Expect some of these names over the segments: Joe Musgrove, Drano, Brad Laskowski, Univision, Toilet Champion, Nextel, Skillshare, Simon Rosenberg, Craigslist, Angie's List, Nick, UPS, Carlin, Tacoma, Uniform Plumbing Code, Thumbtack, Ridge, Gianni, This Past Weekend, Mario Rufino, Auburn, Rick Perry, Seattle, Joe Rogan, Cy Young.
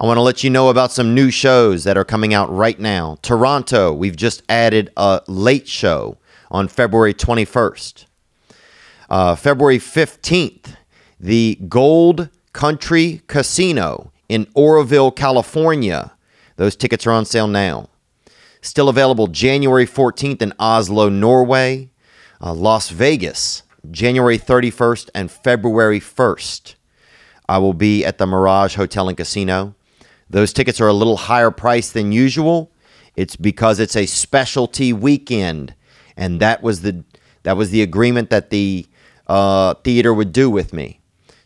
I want to let you know about some new shows that are coming out right now. Toronto, we've just added a late show on February 21st. February 15th, the Gold Country Casino in Oroville, California. Those tickets are on sale now. Still available January 14th in Oslo, Norway. Las Vegas, January 31st and February 1st. I will be at the Mirage Hotel and Casino. Those tickets are a little higher price than usual. It's because it's a specialty weekend, and that was the agreement that the theater would do with me.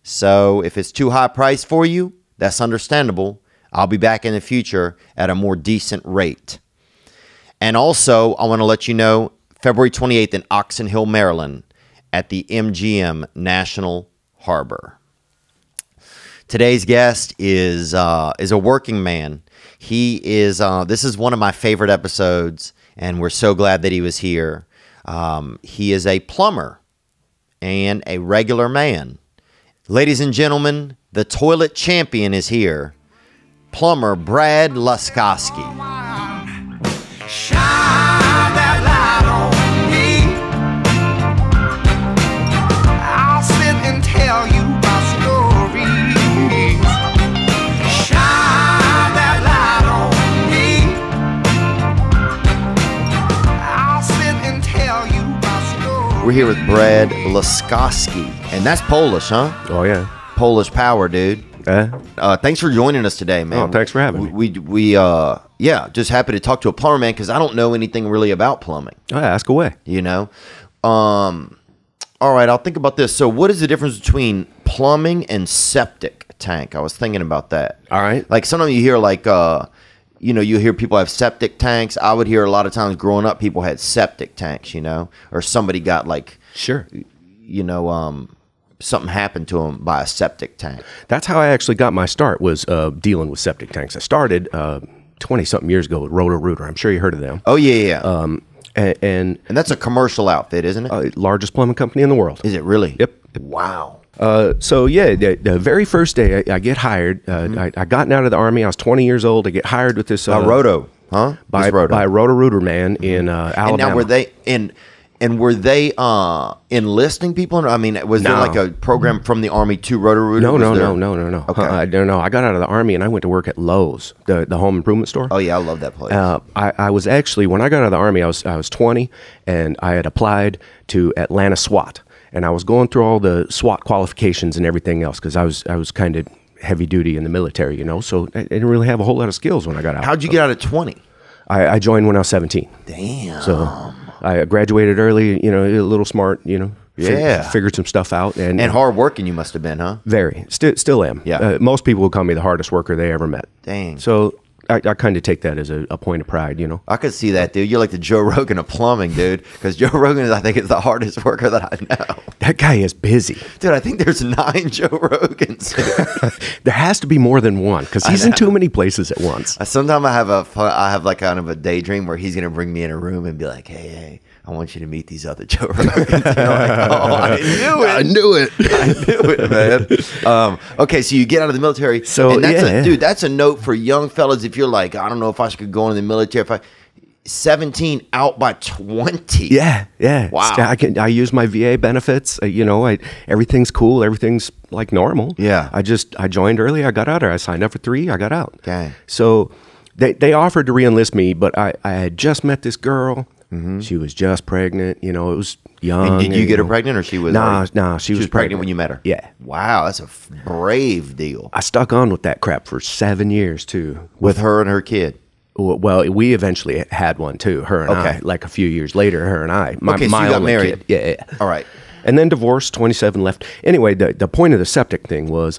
So if it's too high price for you, that's understandable. I'll be back in the future at a more decent rate. And also, I want to let you know, February 28th in Oxon Hill, Maryland, at the MGM National Harbor. Today's guest is a working man. He is, this is one of my favorite episodes, and we're so glad that he was here. He is a plumber and a regular man. Ladies and gentlemen, the Toilet Champion is here. Plumber Brad Laskowski. We're here with Brad Laskowski, and that's Polish, huh? Oh, yeah. Polish power, dude. Thanks for joining us today, man. Oh, thanks for having me. We just happy to talk to a plumber, man, because I don't know anything really about plumbing. Oh, yeah, ask away. You know? All right, I'll think about this. So what is the difference between plumbing and septic tank? I was thinking about that. All right. Like, sometimes you hear, like, you know, you hear people have septic tanks. I would hear a lot of times growing up, people had septic tanks, you know, or somebody got like, sure, you know, something happened to them by a septic tank. That's how I actually got my start, was dealing with septic tanks. I started 20-something years ago with Roto-Rooter. I'm sure you heard of them. Oh, yeah, yeah. And that's a commercial outfit, isn't it? Largest plumbing company in the world. Is it really? Yep. Wow. So yeah, the very first day I get hired, I gotten out of the Army. I was 20 years old. I get hired with this Roto, huh? By Roto-Rooter, man, in Alabama. And now were they enlisting people? I mean, was there like a program from the Army to Roto-Rooter? No. Okay, I don't know. I got out of the Army and I went to work at Lowe's, the home improvement store. Oh yeah, I love that place. I was actually, when I got out of the Army, I was 20, and I had applied to Atlanta SWAT. And I was going through all the SWAT qualifications and everything else, because I was kind of heavy duty in the military, you know, so I didn't really have a whole lot of skills when I got out. How'd you get out at 20? I joined when I was 17. Damn. So I graduated early, you know, a little smart, you know. Yeah. Figured some stuff out. And hard working you must have been, huh? Very. Still am. Yeah. Most people would call me the hardest worker they ever met. Dang. So I kind of take that as a point of pride, you know. I could see that, dude. You're like the Joe Rogan of plumbing, dude, because Joe Rogan is, I think, is the hardest worker that I know. That guy is busy. Dude, I think there's 9 Joe Rogans. There has to be more than one, because he's in too many places at once. Sometimes I have like kind of a daydream where he's going to bring me in a room and be like, hey, I want you to meet these other Joe Rogans. And I'm like, oh, I knew it, man. Okay, so you get out of the military. So, and that's dude, that's a note for young fellas. If you're like, I don't know if I should go into the military, if I 17 out by 20. Yeah, yeah. Wow. I use my VA benefits. You know, everything's cool. Everything's like normal. Yeah. I joined early. I got out, or I signed up for 3. I got out. Okay. So they offered to re-enlist me, but I had just met this girl. Mm-hmm. She was just pregnant, you know, it was young. And did you get her pregnant, or she was? Nah, she was pregnant when you met her. Yeah. Wow, that's a brave deal. I stuck on with that crap for 7 years, too. With her and her kid? Well, we eventually had one, too, her and I. Like a few years later, her and I. So you got married. Yeah. All right. And then divorced, 27 left. Anyway, the point of the septic thing was,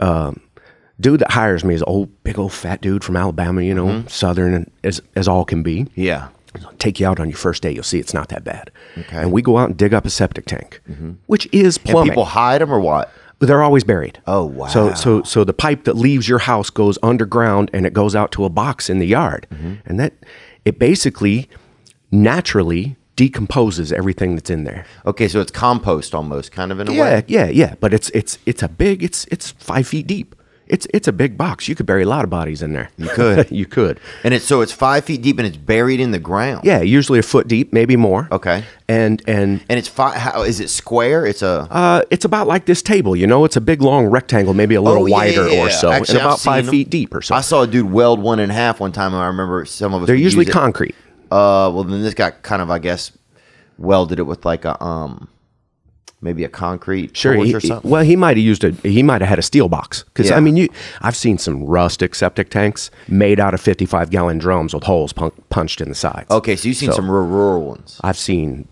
dude that hires me is big old fat dude from Alabama, you know, mm-hmm. Southern as all can be. Yeah. Take you out on your first day, you'll see it's not that bad. Okay. And we go out and dig up a septic tank, mm-hmm. which is plumbing. And people hide them, or what? But they're always buried. Oh, wow. So the pipe that leaves your house goes underground, and it goes out to a box in the yard. Mm-hmm. And it basically naturally decomposes everything that's in there. Okay, so it's compost almost, kind of, in a way. Yeah, but it's a big, it's 5 feet deep. It's a big box. You could bury a lot of bodies in there. You could. You could. And it's, so it's 5 feet deep and it's buried in the ground. Yeah, usually a foot deep, maybe more. Okay. And it's five. How is it square? It's a. It's about like this table. You know, it's a big long rectangle, maybe a little wider or so, actually, and about 5 feet deep or so. I saw a dude weld one in half one time, and I remember some of us. They're usually concrete. Well, then this guy kind of, I guess, welded it with like a maybe a concrete forge or something. Well, he might have used a, he might have had a steel box. Because, yeah. I mean, I've seen some rustic septic tanks made out of 55-gallon drums with holes punched in the sides. Okay, so you've seen some real rural ones. I've seen.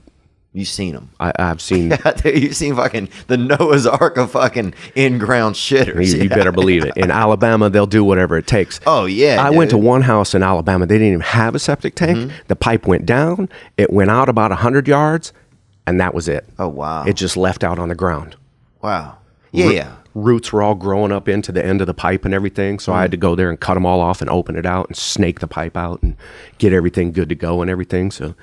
You've seen them. I've seen. You've seen fucking the Noah's Ark of fucking in-ground shitters. You better believe it. In Alabama, they'll do whatever it takes. Oh, yeah. I went to one house in Alabama. They didn't even have a septic tank. Mm-hmm. The pipe went down. It went out about 100 yards. And that was it. Oh, wow. It just left out on the ground. Wow. Yeah, Roots were all growing up into the end of the pipe and everything. So I had to go there and cut them all off and open it out and snake the pipe out and get everything good to go and everything. So,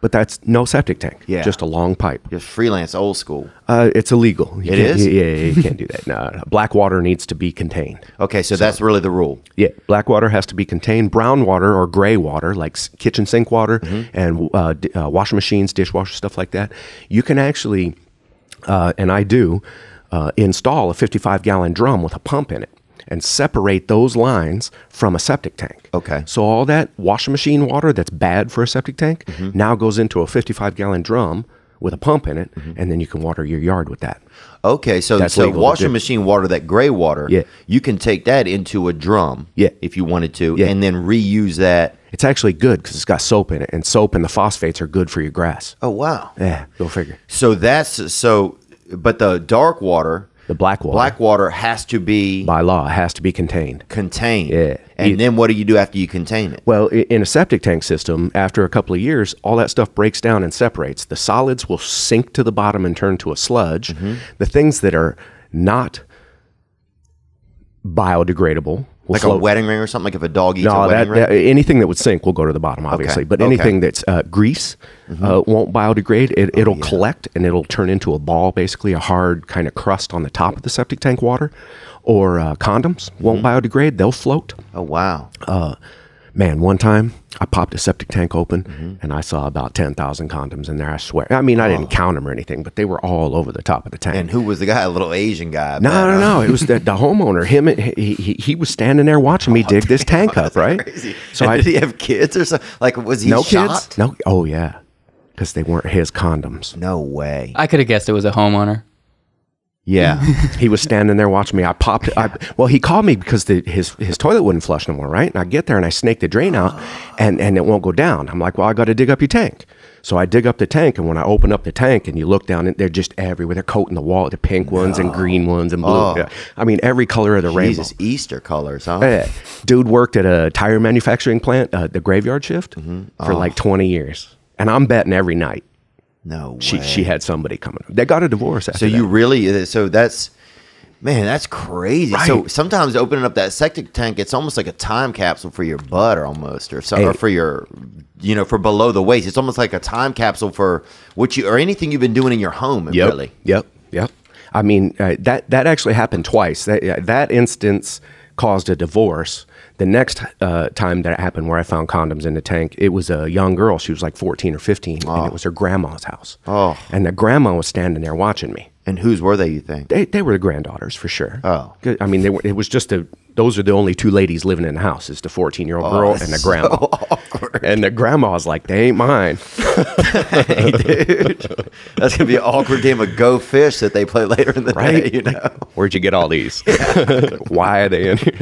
but that's no septic tank. Yeah. Just a long pipe. Just freelance, old school. It's illegal. It is? Yeah, you can't do that. No. Black water needs to be contained. Okay, so that's really the rule. Yeah, black water has to be contained. Brown water or gray water, like kitchen sink water and washing machines, dishwasher, stuff like that. You can actually, and I do, install a 55-gallon drum with a pump in it and separate those lines from a septic tank. Okay. So all that washing machine water that's bad for a septic tank now goes into a 55-gallon drum with a pump in it, and then you can water your yard with that. Okay, so washing machine water, that gray water, you can take that into a drum if you wanted to, and then reuse that. It's actually good because it's got soap in it, and soap and the phosphates are good for your grass. Oh, wow. Yeah, go figure. So that's, so, but the dark water, the black water has to be, by law, has to be contained. Contained. Yeah. And then what do you do after you contain it? Well, in a septic tank system, after a couple of years, all that stuff breaks down and separates. The solids will sink to the bottom and turn to a sludge. The things that are not biodegradable will float. A wedding ring or something? Like if a dog eats a wedding ring? Anything that would sink will go to the bottom, obviously. Okay. But anything that's grease won't biodegrade. It'll collect and it'll turn into a ball, basically a hard kind of crust on the top of the septic tank water. Or condoms won't biodegrade. They'll float. Oh, wow. Man, one time I popped a septic tank open and I saw about 10,000 condoms in there, I swear. I mean, I didn't count them or anything, but they were all over the top of the tank. And who was the guy? A little Asian guy. No. It was the homeowner. He was standing there watching me dig this tank up, right? Crazy. So did he have kids or something? Like, was he shot? Kids? No. Oh, yeah. Because they weren't his condoms. No way. I could have guessed it was a homeowner. Yeah, he was standing there watching me. I popped. Well, he called me because his toilet wouldn't flush no more, right? And I get there and I snake the drain out, and it won't go down. I'm like, well, I got to dig up your tank. So I dig up the tank, and when I open up the tank, and you look down, they're just everywhere. They're coating the wall, the pink ones and green ones and blue. Oh. I mean, every color of the rainbow. Jesus, Easter colors, huh? Yeah. Dude worked at a tire manufacturing plant, the graveyard shift, for like 20 years, and I'm betting every night. No way. She had somebody coming. They got a divorce after that. So that's, man, that's crazy. Right. So sometimes opening up that septic tank, it's almost like a time capsule for your butt almost, or something, or for your, you know, for below the waist. It's almost like a time capsule for what you, or anything you've been doing in your home, really. Yep. I mean, that actually happened twice. That instance caused a divorce. The next time that it happened where I found condoms in the tank, it was a young girl. She was like 14 or 15, and it was her grandma's house. Oh. And the grandma was standing there watching me. And whose were they, you think? They were the granddaughters, for sure. Oh. I mean, it was just those are the only two ladies living in the house, is the 14-year-old girl and the grandma. So awkward. And the grandma's like, they ain't mine. Hey, dude. That's going to be an awkward game of go fish that they play later in the day, you know? Where'd you get all these? Why are they in here?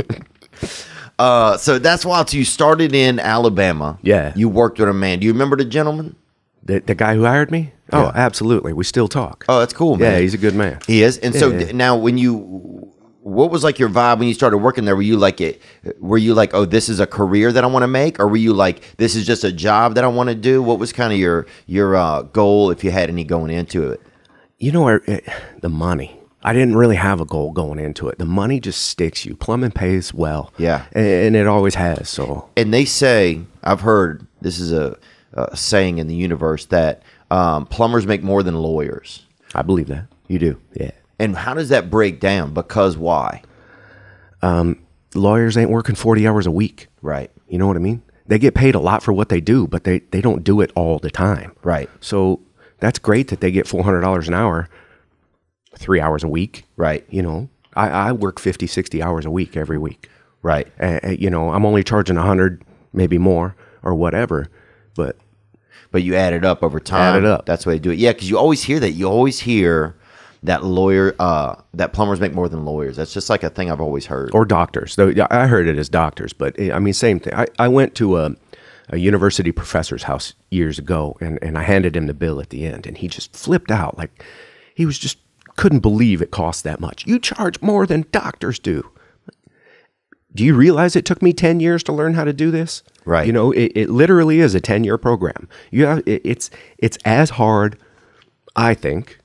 So that's wild. So you started in Alabama. Yeah. You worked with a man. Do you remember the gentleman? The guy who hired me? Yeah. Oh, absolutely. We still talk. Oh, that's cool, man. Yeah, he's a good man. He is? And so now when you, what was like your vibe when you started working there? Were you like, oh, this is a career that I want to make? Or were you like, this is just a job that I want to do? What was kind of your goal, if you had any going into it? You know, the money. I didn't really have a goal going into it. The money just sticks you. Plumbing pays well. Yeah. And it always has. So. And they say, I've heard, this is a saying in the universe, that plumbers make more than lawyers. I believe that. You do? Yeah. And how does that break down? Because why? Lawyers ain't working 40 hours a week. Right. You know what I mean? They get paid a lot for what they do, but they don't do it all the time. Right. So that's great that they get $400 an hour, 3 hours a week. Right. You know, I work 50, 60 hours a week every week. Right. You know, I'm only charging 100, maybe more or whatever, but you add it up over time. Add it up. That's the way to do it. Yeah, because you always hear that. You always hear that that plumbers make more than lawyers. That's just like a thing I've always heard. Or doctors. Though I heard it as doctors, but I mean, same thing. I went to a university professor's house years ago, and I handed him the bill at the end, and he just flipped out. Like, he was just couldn't believe it cost that much. You charge more than doctors do. Do you realize it took me 10 years to learn how to do this? Right. You know, it literally is a 10-year program. You have, it's as hard, I think,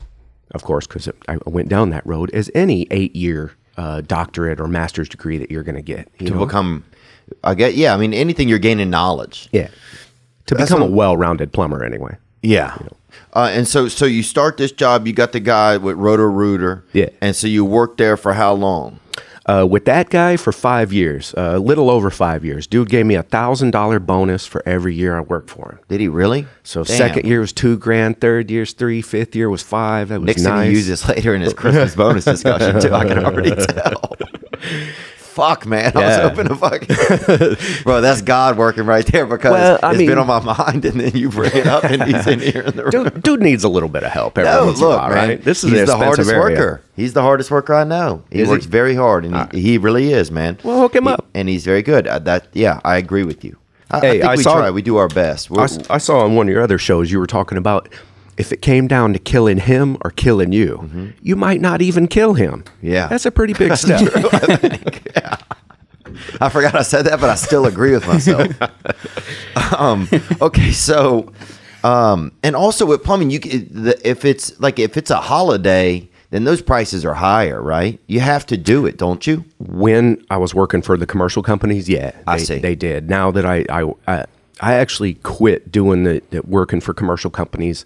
of course, because I went down that road, as any 8-year doctorate or master's degree that you're going to get. You know? Become, I get, yeah, I mean, anything you're gaining knowledge. Yeah. To become a well-rounded plumber anyway. Yeah. You know? And so you start this job, you got the guy with Roto-Rooter. Yeah. And so you worked there for how long? With that guy for 5 years, a little over 5 years. Dude gave me a $1,000 bonus for every year I worked for him. Did he really? So damn. Second year was $2 grand, third year's $3, fifth year was $5. That was Nixon nice. Used this later in his Christmas bonus discussion too. I can already tell. Fuck, man. Yeah. I was hoping to fucking... Bro, that's God working right there, because it's been on my mind, and then you bring it up, and he's in here in the room. Dude needs a little bit of help every once in a while, man, right? This is the hardest worker. He's the hardest worker I know. He works very hard, and he really is, man. Well, hook him up. And he's very good. Yeah, I agree with you. I think we try. We do our best. I saw on one of your other shows you were talking about if it came down to killing him or killing you, mm-hmm. you might not even kill him. Yeah. That's a pretty big step. True, I think. Yeah. I forgot I said that, but I still agree with myself. Okay. So, and also with plumbing, if it's a holiday, then those prices are higher, right? You have to do it, don't you? When I was working for the commercial companies, yeah. I see. They did. Now that I actually quit doing the working for commercial companies,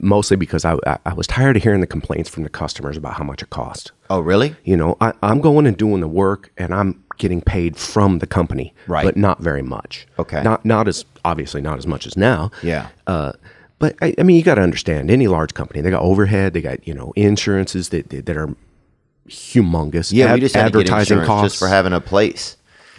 mostly because I was tired of hearing the complaints from the customers about how much it cost. Oh, really? You know, I'm going and doing the work, and I'm getting paid from the company, right? But not very much. Okay. Not as obviously not as much as now. Yeah. But I mean, you got to understand, any large company, they got overhead, they got, you know, insurances that are humongous. Yeah, you just advertising costs just for having a place.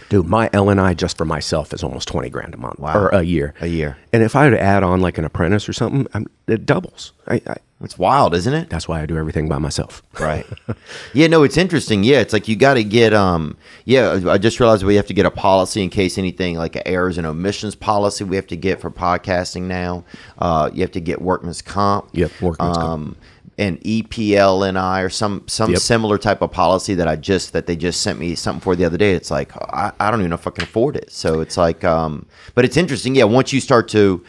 Dude, my L&I just for myself is almost $20 grand a month. Wow. Or a year. A year. And if I were to add on like an apprentice or something, it doubles. It's wild, isn't it? That's why I do everything by myself. Right. Yeah, no, it's interesting. Yeah, it's like you got to get, I just realized we have to get a policy in case anything, like an errors and omissions policy we have to get for podcasting now. You have to get workman's comp. Yep, workman's comp. And EPL and I, or some yep. similar type of policy that they just sent me something for the other day. It's like, I don't even know if I can afford it. So it's like, but it's interesting. Yeah. Once you start to,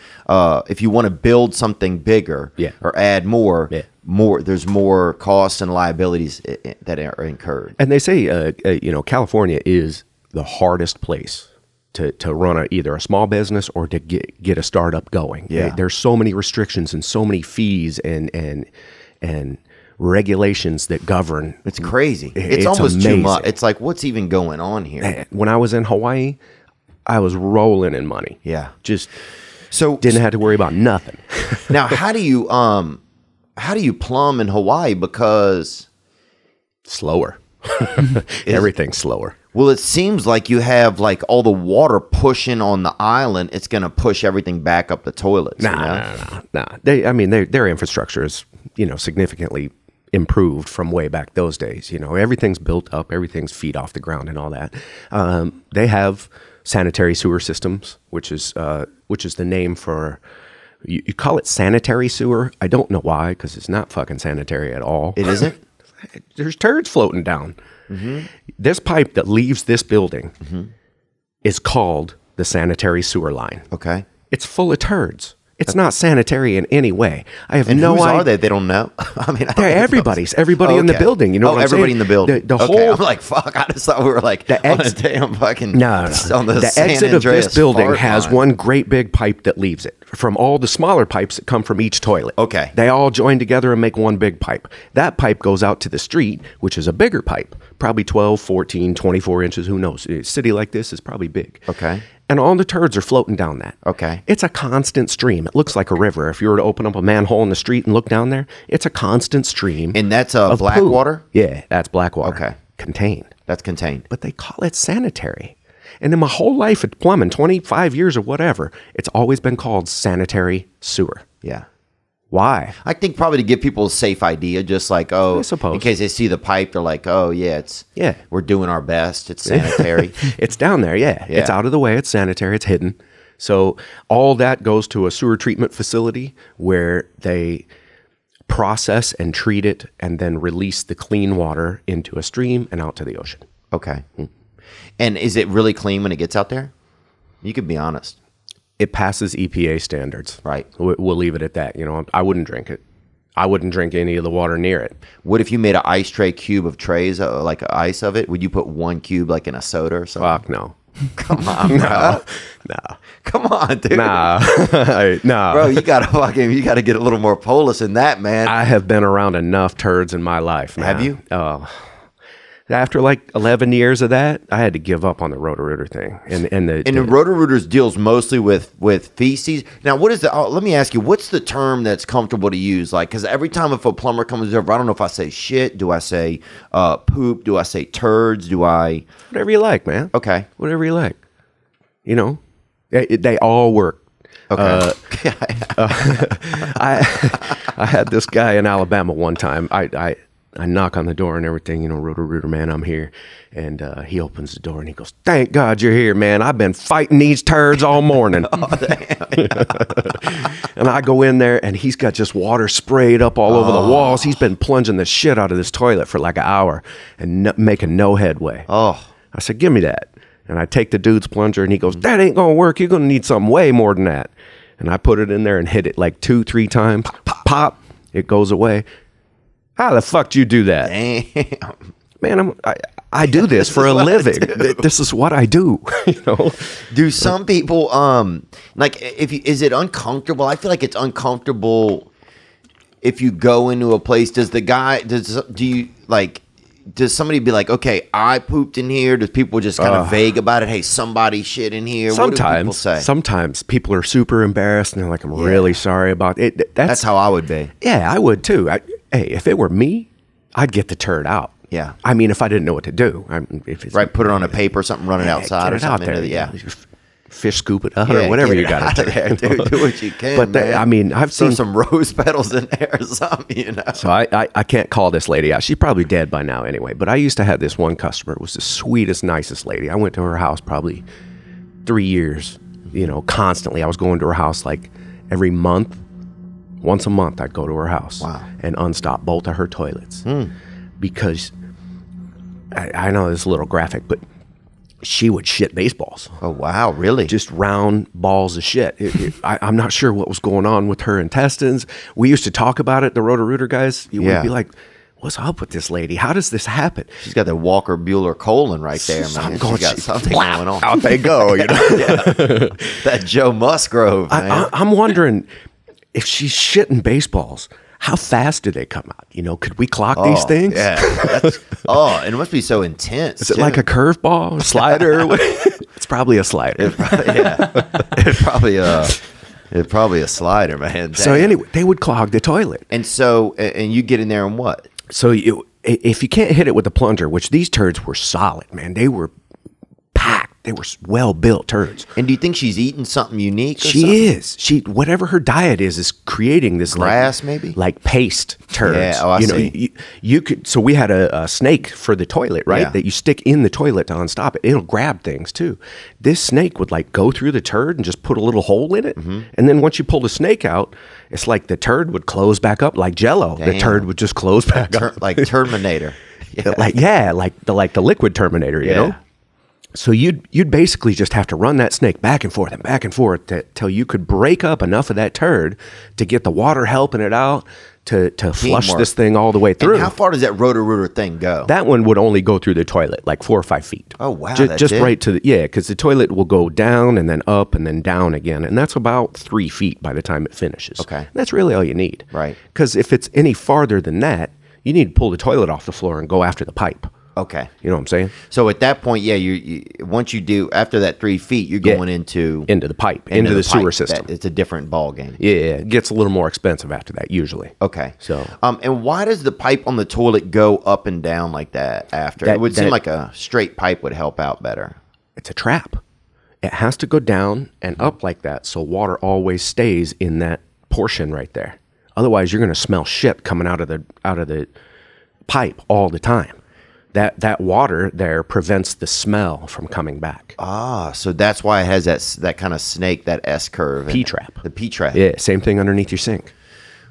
if you want to build something bigger, yeah. or add more, yeah. There's more costs and liabilities that are incurred. And they say, you know, California is the hardest place to run either a small business or to get a startup going. Yeah. There's so many restrictions and so many fees and regulations that govern. It's crazy. It's almost amazing. Too much. It's like, what's even going on here? When I was in Hawaii, I was rolling in money. Yeah. Just didn't have to worry about nothing. Now, how do you plumb in Hawaii? Because slower. Everything's slower. Well, it seems like you have like all the water pushing on the island. It's going to push everything back up the toilets. Nah. Their infrastructure is, you know, significantly improved from way back those days. You know, everything's built up, everything's feet off the ground and all that. They have sanitary sewer systems, which is the name for, you call it sanitary sewer. I don't know why, because it's not fucking sanitary at all. It isn't? There's turds floating down. Mm-hmm. This pipe that leaves this building mm-hmm. is called the sanitary sewer line. Okay. It's full of turds. It's not sanitary in any way. I have no idea. Who are they? They don't know. I mean, they're everybody's. Everybody in the building. You know what I'm saying? Everybody in the building. The whole. I'm like, fuck. I just thought we were like on a damn fucking. No. The exit of this building has one great big pipe that leaves it. from all the smaller pipes that come from each toilet. Okay. They all join together and make one big pipe. That pipe goes out to the street, which is a bigger pipe, probably 12, 14, 24 inches. Who knows? A city like this is probably big. Okay. And all the turds are floating down that. Okay. It's a constant stream. It looks like a river. If you were to open up a manhole in the street and look down there, it's a constant stream. And that's black poo. Water? Yeah, that's black water. Okay. Contained. That's contained. But they call it sanitary. And in my whole life at plumbing, 25 years or whatever, it's always been called sanitary sewer. Yeah. Why? I think probably to give people a safe idea, just like, oh, I suppose. In case they see the pipe, they're like, oh, yeah, we're doing our best. It's sanitary. It's down there, yeah. It's out of the way. It's sanitary. It's hidden. So all that goes to a sewer treatment facility where they process and treat it and then release the clean water into a stream and out to the ocean. Okay. And is it really clean when it gets out there? You could be honest. It passes EPA standards. Right. We'll leave it at that. You know, I wouldn't drink it. I wouldn't drink any of the water near it. What if you made an ice tray cube of trays, like ice of it? Would you put one cube like in a soda or something? Fuck no. Come on, bro. No. Come on, dude. Nah. No. Bro, you gotta get a little more polis than that, man. I have been around enough turds in my life, man. Have you? Oh. After like 11 years of that, I had to give up on the Roto-Rooter thing. And the Roto-Rooter's deals mostly with feces. Now, what is the? Oh, let me ask you, what's the term that's comfortable to use? Like, because every time if a plumber comes over, I don't know if I say shit. Do I say poop? Do I say turds? Do I? Whatever you like, man. Okay. Whatever you like. You know, they all work. Okay. I had this guy in Alabama one time. I knock on the door and everything, you know, Roto-Rooter, man, I'm here. And he opens the door and he goes, thank God you're here, man. I've been fighting these turds all morning. Oh, damn. And I go in there and he's got just water sprayed up all over the walls. He's been plunging the shit out of this toilet for like an hour and making no headway. Oh, I said, give me that. And I take the dude's plunger and he goes, that ain't going to work. You're going to need something way more than that. And I put it in there and hit it like 2-3 times. Pop, pop, pop. It goes away. How the fuck do you do that? Damn. Man, I do this for a living. This is what I do. You know, do some people like is it uncomfortable? I feel like it's uncomfortable if you go into a place. Does the guy? Does somebody be like, okay, I pooped in here? Does people just kind of vague about it? Hey, somebody shit in here. Sometimes, what do people say? Sometimes people are super embarrassed and they're like, I'm really sorry about it. That's how I would be. Yeah, I would too. Hey, if it were me, I'd get the turd out. Yeah. I mean, if I didn't know what to do. Put it on a paper or something, run it outside or something. Out there, yeah. Fish scoop it up or whatever you got to do. Do what you can, but I mean, I've seen some rose petals in there or something, you know. So I can't call this lady out. She's probably dead by now anyway. But I used to have this one customer. It was the sweetest, nicest lady. I went to her house probably 3 years, you know, constantly. I was going to her house like every month. Once a month, I'd go to her house and unstop both of her toilets because I know this is a little graphic, but she would shit baseballs. Oh, wow. Really? Just round balls of shit. I'm not sure what was going on with her intestines. We used to talk about it, the Roto-Rooter guys. You would be like, what's up with this lady? How does this happen? She's got the Walker Bueller colon right there, man. She's got something going on. Out they go. You know? That Joe Musgrove, man. I'm wondering... If she's shitting baseballs, how fast do they come out? You know, could we clock these things? Yeah. It must be so intense. Is it like a curveball, slider? It's probably a slider. It's probably a slider, man. Damn. So anyway, they would clog the toilet. And you get in there and what? So if you can't hit it with a plunger, which these turds were solid, man. They were packed. They were well-built turds. And do you think she's eating something unique? She is. Whatever her diet is creating this grass, like, maybe like paste turds. Yeah, oh, I see. You could. So we had a snake for the toilet, right? Yeah. That you stick in the toilet to unstop it. It'll grab things too. This snake would like go through the turd and just put a little hole in it, and then once you pull the snake out, it's like the turd would close back up like Jell-O. Damn. The turd would just close back up, like Terminator. Yeah, like the liquid Terminator. You know. So you'd basically just have to run that snake back and forth and back and forth till you could break up enough of that turd to get the water helping it out to flush this thing all the way through. And how far does that Roto-Rooter thing go? That one would only go through the toilet, like 4 or 5 feet. Oh, wow. Just right to the, yeah, because the toilet will go down and then up and then down again. And that's about 3 feet by the time it finishes. Okay. That's really all you need. Right. Because if it's any farther than that, you need to pull the toilet off the floor and go after the pipe. Okay. You know what I'm saying? So at that point, yeah, you once you do, after that 3 feet, you're going into the pipe, into the sewer system. It's a different ball game. Yeah, it gets a little more expensive after that usually. Okay. So, and why does the pipe on the toilet go up and down like that after? It would seem like a straight pipe would help out better. It's a trap. It has to go down and up like that so water always stays in that portion right there. Otherwise, you're going to smell shit coming out of the pipe all the time. That water there prevents the smell from coming back. Ah, so that's why it has that kind of snake, that S-curve. P-trap. The P-trap. Yeah, same thing underneath your sink.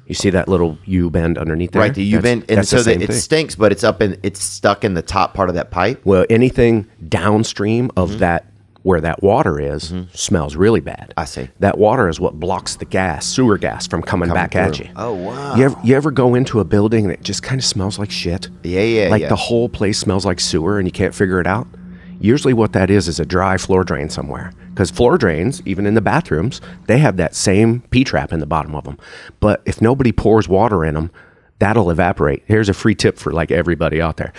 You see that little U-bend underneath there? Right, the U-bend. And so it stinks, but it's stuck in the top part of that pipe? Well, anything downstream of that, where that water is, smells really bad. I see. That water is what blocks the gas, sewer gas, from coming back at you. Oh, wow. You ever go into a building and it just kind of smells like shit? Yeah, yeah, like the whole place smells like sewer and you can't figure it out? Usually what that is a dry floor drain somewhere. Because floor drains, even in the bathrooms, they have that same P-trap in the bottom of them. But if nobody pours water in them, that'll evaporate. Here's a free tip for like everybody out there.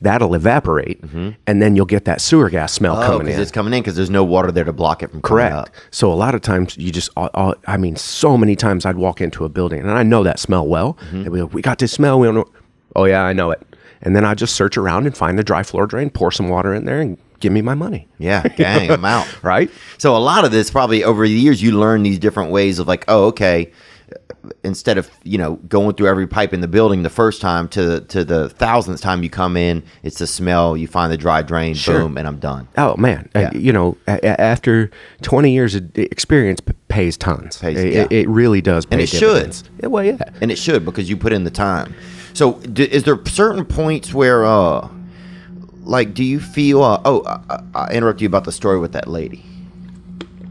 That'll evaporate, and then you'll get that sewer gas smell coming in. Because it's coming in because there's no water there to block it from coming out. Correct. So a lot of times you just, I mean, so many times I'd walk into a building, and I know that smell well. And we go, we got this smell. We don't know. Oh, yeah, I know it. And then I just search around and find the dry floor drain, pour some water in there, and give me my money. Yeah, dang, I'm out. Right? So a lot of this, probably over the years, you learn these different ways of like, oh, okay, instead of, you know, going through every pipe in the building the first time to the thousandth time you come in, it's the smell, you find the dry drain, boom, and I'm done. Oh, man. Yeah. You know, after 20 years of experience pays tons. It really does pay dividends. And it should. Well, yeah. And it should, because you put in the time. So is there certain points where, like, do you feel, I interrupt you about the story with that lady.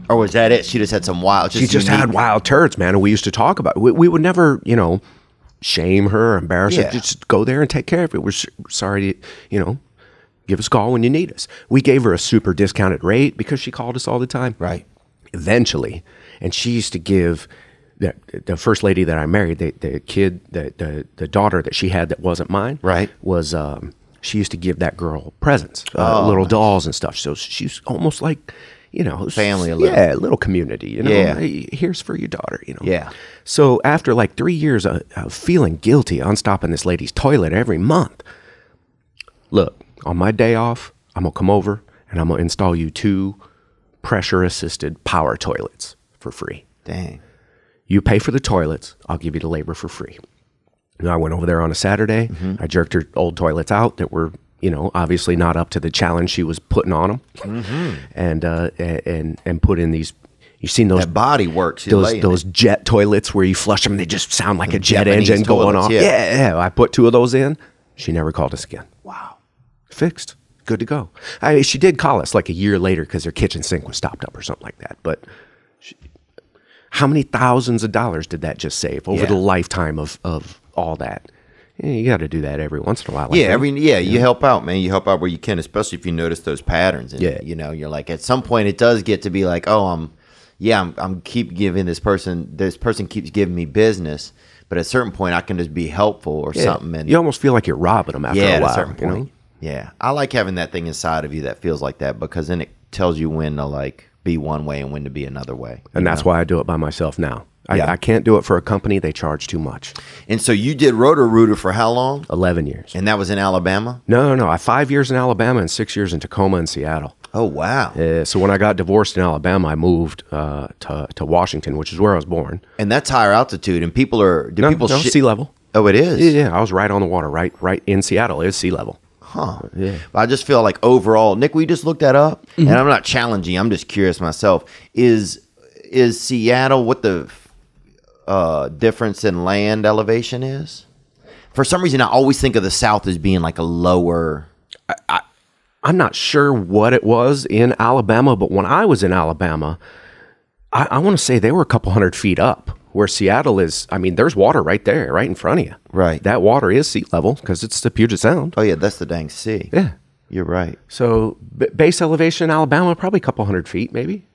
Or was that it? She just had some wild... She just had wild turds, man, and we used to talk about it. We would never, you know, shame her, embarrass her. Just go there and take care of it. We're sorry to, you know, give us a call when you need us. We gave her a super discounted rate because she called us all the time. Right. Eventually. And she used to give... The first lady that I married, the daughter that she had that wasn't mine, right, was... she used to give that girl presents, little dolls and stuff. So she's almost like... You know, family, a little. Yeah, little community. You know, hey, here's for your daughter. You know, So after like 3 years of feeling guilty on stopping this lady's toilet every month, look, on my day off, I'm gonna come over and I'm gonna install you 2 pressure-assisted power toilets for free. Dang, you pay for the toilets, I'll give you the labor for free. And I went over there on a Saturday. I jerked her old toilets out that were, you know, obviously not up to the challenge she was putting on them, and put in these. You've seen those body works, those jet toilets where you flush them, they just sound like a jet engine going off. Yeah, I put 2 of those in. She never called us again. Wow, fixed, good to go. I mean, she did call us like a year later because her kitchen sink was stopped up or something like that. But how many thousands of dollars did that just save over the lifetime of all that? Yeah, you got to do that every once in a while. Like you help out, man. You help out where you can, especially if you notice those patterns. And, you know, you're like, at some point, it does get to be like, oh, I'm keep giving this person keeps giving me business. But at a certain point, I can just be helpful or something. And you almost feel like you're robbing them after a while. At a certain point. You know? Yeah. I like having that thing inside of you that feels like that, because then it tells you when to like be one way and when to be another way. And that's why I do it by myself now. I can't do it for a company. They charge too much. And so you did Roto-Rooter for how long? 11 years. And that was in Alabama? No. 5 years in Alabama and 6 years in Tacoma and Seattle. Oh, wow. So when I got divorced in Alabama, I moved to Washington, which is where I was born. And that's higher altitude. And people are... No, sea level. Oh, it is? Yeah, I was right on the water, right in Seattle. It was sea level. Huh. Yeah. But I just feel like overall... Nick, we just looked that up. And I'm not challenging. I'm just curious myself. Is Seattle... What the... difference in land elevation is? For some reason, I always think of the South as being like a lower... I I'm not sure what it was in Alabama, but when I was in Alabama, I want to say they were a couple hundred feet up, where Seattle is. I mean, there's water right there, right in front of you. Right. That water is sea level because it's the Puget Sound. Oh, yeah, that's the dang sea. Yeah. You're right. So base elevation in Alabama, probably a couple hundred feet, maybe.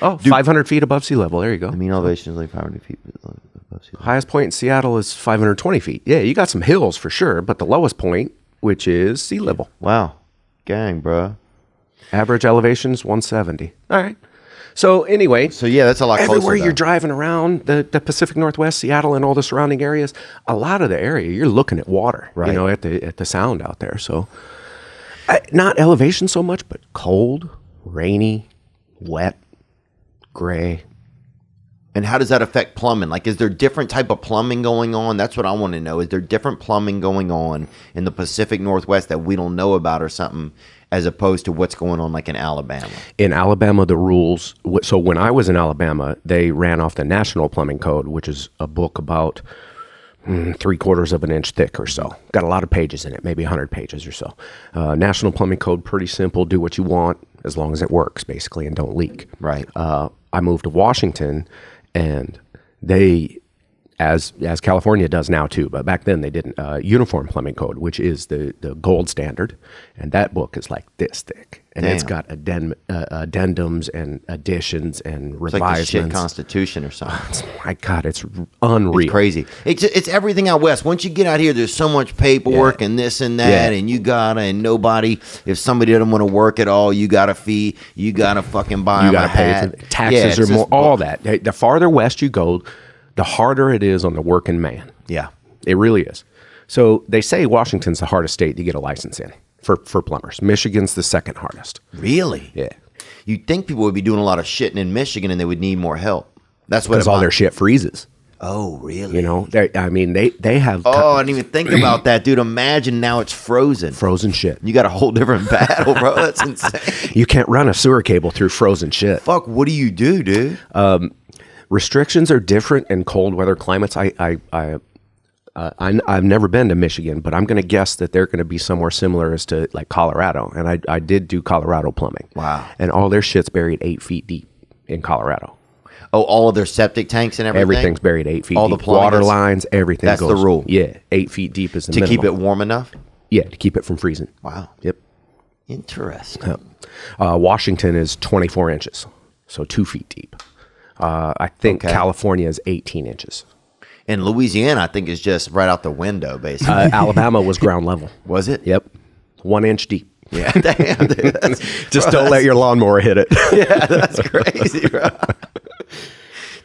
Oh, 500 feet above sea level. There you go. I mean, elevation is like 500 feet above sea level. Highest point in Seattle is 520 feet. Yeah, you got some hills for sure, but the lowest point, which is sea level. Wow. Gang, bro. Average elevation's 170. All right. So anyway, so yeah, that's a lot closer. Everywhere you're driving around the Pacific Northwest, Seattle, and all the surrounding areas, a lot of the area you're looking at water, right? You know, at the sound out there. So not elevation so much, but cold, rainy, wet, gray. And how does that affect plumbing? Like, is there different type of plumbing going on? That's what I want to know. Is there different plumbing going on in the Pacific Northwest that we don't know about or something, as opposed to what's going on like in Alabama? In Alabama, the rules, so when I was in Alabama, they ran off the National Plumbing Code, which is a book about 3/4 of an inch thick or so. Got a lot of pages in it, maybe 100 pages or so. National Plumbing Code, pretty simple. Do what you want as long as it works, basically, and don't leak. Right. I moved to Washington, and they, as California does now too, but back then they didn't, Uniform Plumbing Code, which is the gold standard. And that book is like this thick. And Damn. It's got addendums and additions and revisements. It's like the shit Constitution or something. Oh, my God, it's unreal. It's crazy. It's everything out west. Once you get out here, there's so much paperwork and this and that, and you gotta, and nobody, if somebody doesn't want to work at all, you got a fee, you gotta fucking buy them a hat. You gotta pay taxes or more, all that. The farther west you go, the harder it is on the working man. Yeah. It really is. So they say Washington's the hardest state to get a license in for plumbers. Michigan's the second hardest. Really? Yeah. You'd think people would be doing a lot of shitting in Michigan and they would need more help. That's what, because all their shit freezes. Oh, really? You know, I mean, they have... Oh, I didn't even think about that, dude. Imagine now it's frozen. Frozen shit. You got a whole different battle, bro. That's insane. You can't run a sewer cable through frozen shit. Fuck, what do you do, dude? Restrictions are different in cold weather climates. I've never been to Michigan, but I'm going to guess that they're going to be somewhere similar as to like Colorado. And I did do Colorado plumbing. Wow. And all their shit's buried 8 feet deep in Colorado. Oh, all of their septic tanks and everything? Everything's buried 8 feet all deep. All the water lines, everything that's goes. That's the rule. Yeah. 8 feet deep is the minimum. To keep it warm enough? Yeah, to keep it from freezing. Wow. Yep. Interesting. Washington is 24 inches, so 2 feet deep. I think California is 18 inches. And Louisiana, I think, is just right out the window, basically. Alabama was ground level. Was it? Yep. 1 inch deep. Yeah. Damn, dude. Just don't let your lawnmower hit it. Yeah, that's crazy, bro.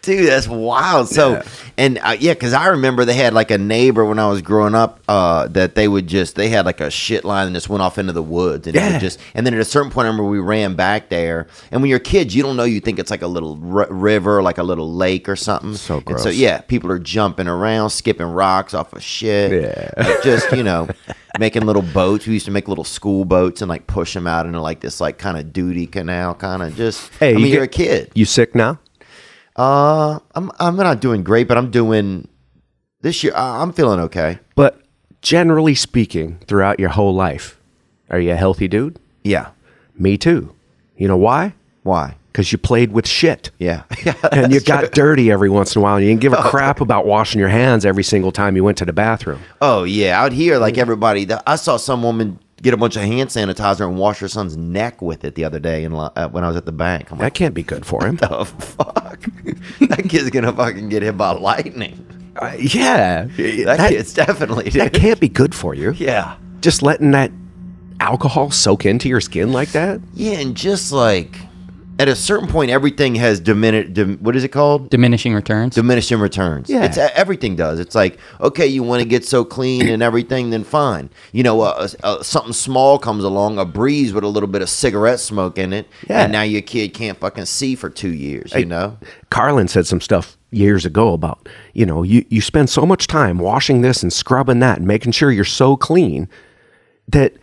Dude, that's wild. So, because I remember they had like a neighbor when I was growing up that they had like a shit line and just went off into the woods. And it would just, and then at a certain point, I remember we ran back there. And when you're kids, you don't know, you think it's like a little river, like a little lake or something. So gross. And so, yeah, people are jumping around, skipping rocks off of shit. Yeah. Like just, you know, making little boats. We used to make little school boats and like push them out into like this like kind of duty canal kind of just, hey, you're a kid. You sick now? I'm not doing great, but I'm doing this year. I'm feeling okay. But generally speaking, throughout your whole life, are you a healthy dude? Yeah. Me too. You know why? Why? Because you played with shit. Yeah. And you got dirty every once in a while. And you didn't give a crap about washing your hands every single time you went to the bathroom. Oh, yeah. Out here, like everybody, I saw some woman get a bunch of hand sanitizer and wash her son's neck with it the other day when I was at the bank. I'm like, that can't be good for him. What the fuck? That kid's going to fucking get hit by lightning. Yeah. That kid's definitely. Dude. That can't be good for you. Yeah. Just letting that alcohol soak into your skin like that? Yeah, and just like... At a certain point, everything has diminished. What is it called? Diminishing returns. Diminishing returns. Yeah. It's, everything does. It's like, okay, you want to get so clean and everything, then fine. You know, something small comes along, a breeze with a little bit of cigarette smoke in it, and now your kid can't fucking see for 2 years, you know? Carlin said some stuff years ago about, you know, you spend so much time washing this and scrubbing that and making sure you're so clean that...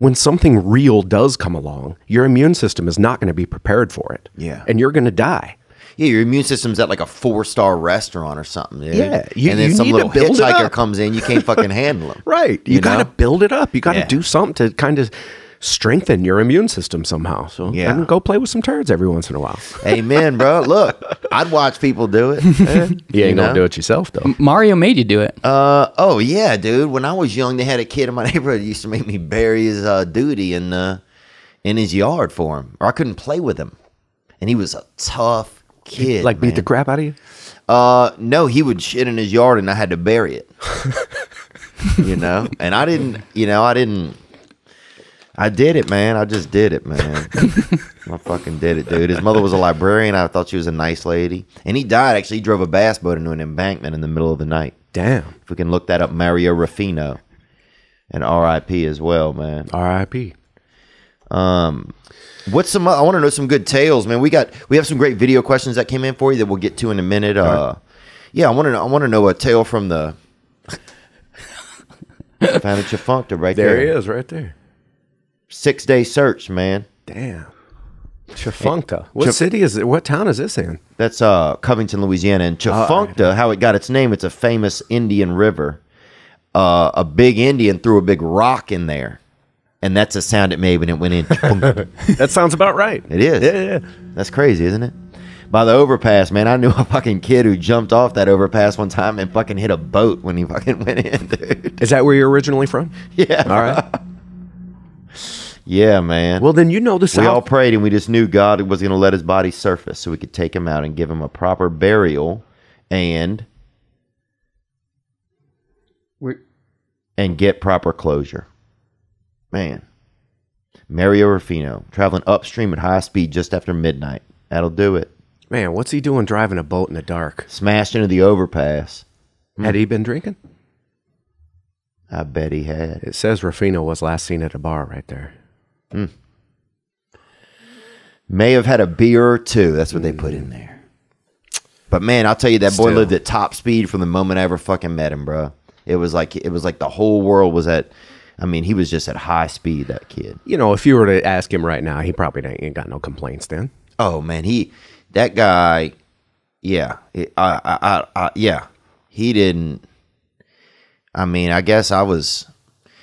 When something real does come along, your immune system is not going to be prepared for it. Yeah. And you're going to die. Yeah, your immune system's at like a 4-star restaurant or something. Dude. Yeah. And then some little hitchhiker comes in, you can't fucking handle them. Right. You got to build it up. You got to do something to kind of strengthen your immune system somehow. So yeah, and go play with some turds every once in a while. Amen, bro. Look, I'd watch people do it. You ain't gonna do it yourself though. Mario made you do it. Oh yeah, dude. When I was young, they had a kid in my neighborhood who used to make me bury his duty in his yard for him, or I couldn't play with him. And he was a tough kid. Like beat the crap out of you? No, he would shit in his yard, and I had to bury it. You know, and I didn't. You know, I didn't. I did it, man. I just did it, man. I fucking did it, dude. His mother was a librarian. I thought she was a nice lady. And he died, actually. He drove a bass boat into an embankment in the middle of the night. Damn. If we can look that up, Mario Rufino. And R.I.P. as well, man. R.I.P. What's some, I want to know some good tales, man. We have some great video questions that came in for you that we'll get to in a minute. Yeah, I want to know a tale from the found a Chifuncta right there. There he is, right there. 6-day search, man. Damn. Chifuncta. What city is it? What town is this in? That's Covington, Louisiana. And Chifuncta, how it got its name, it's a famous Indian river. A big Indian threw a big rock in there, and that's a sound it made when it went in. That sounds about right. It is. Yeah, yeah. That's crazy, isn't it? By the overpass, man. I knew a fucking kid who jumped off that overpass one time and fucking hit a boat when he fucking went in, dude. Is that where you're originally from? Yeah. All right. Yeah, man. Well, then you know the South. We all prayed, and we just knew God was going to let his body surface so we could take him out and give him a proper burial and get proper closure. Man. Mario Rufino, traveling upstream at high speed just after midnight. That'll do it. Man, what's he doing driving a boat in the dark? Smashed into the overpass. Had he been drinking? I bet he had. It says Rufino was last seen at a bar right there. Mm. May have had a beer or two. That's what they put in there. But man, I'll tell you, that boy lived at top speed from the moment I ever fucking met him, bro. It was like the whole world was at. I mean, he was just at high speed, that kid. You know, if you were to ask him right now, he probably ain't got no complaints then. Oh man, that guy. Yeah, he didn't. I mean, I guess I was.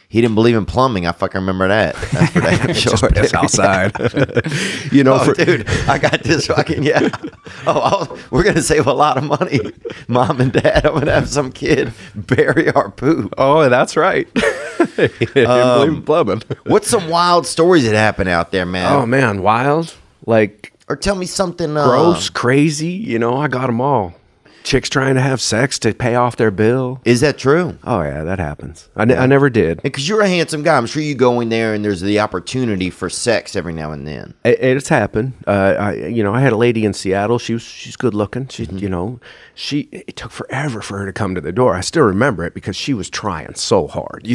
He didn't believe in plumbing. I fucking remember that. That's for damn sure. That's outside. You know, dude, I got this fucking, yeah. We're going to save a lot of money. Mom and dad, I'm going to have some kid bury our poop. Oh, that's right. He didn't believe in plumbing. What's some wild stories that happen out there, man? Oh, man, wild? Like. Or tell me something. Gross, crazy. You know, I got them all. Chicks trying to have sex to pay off their bill. Is that true? Oh, yeah, that happens. I never did. Because you're a handsome guy. I'm sure you go in there and there's the opportunity for sex every now and then. It's happened. I had a lady in Seattle. She's good looking. It took forever for her to come to the door. I still remember it because she was trying so hard.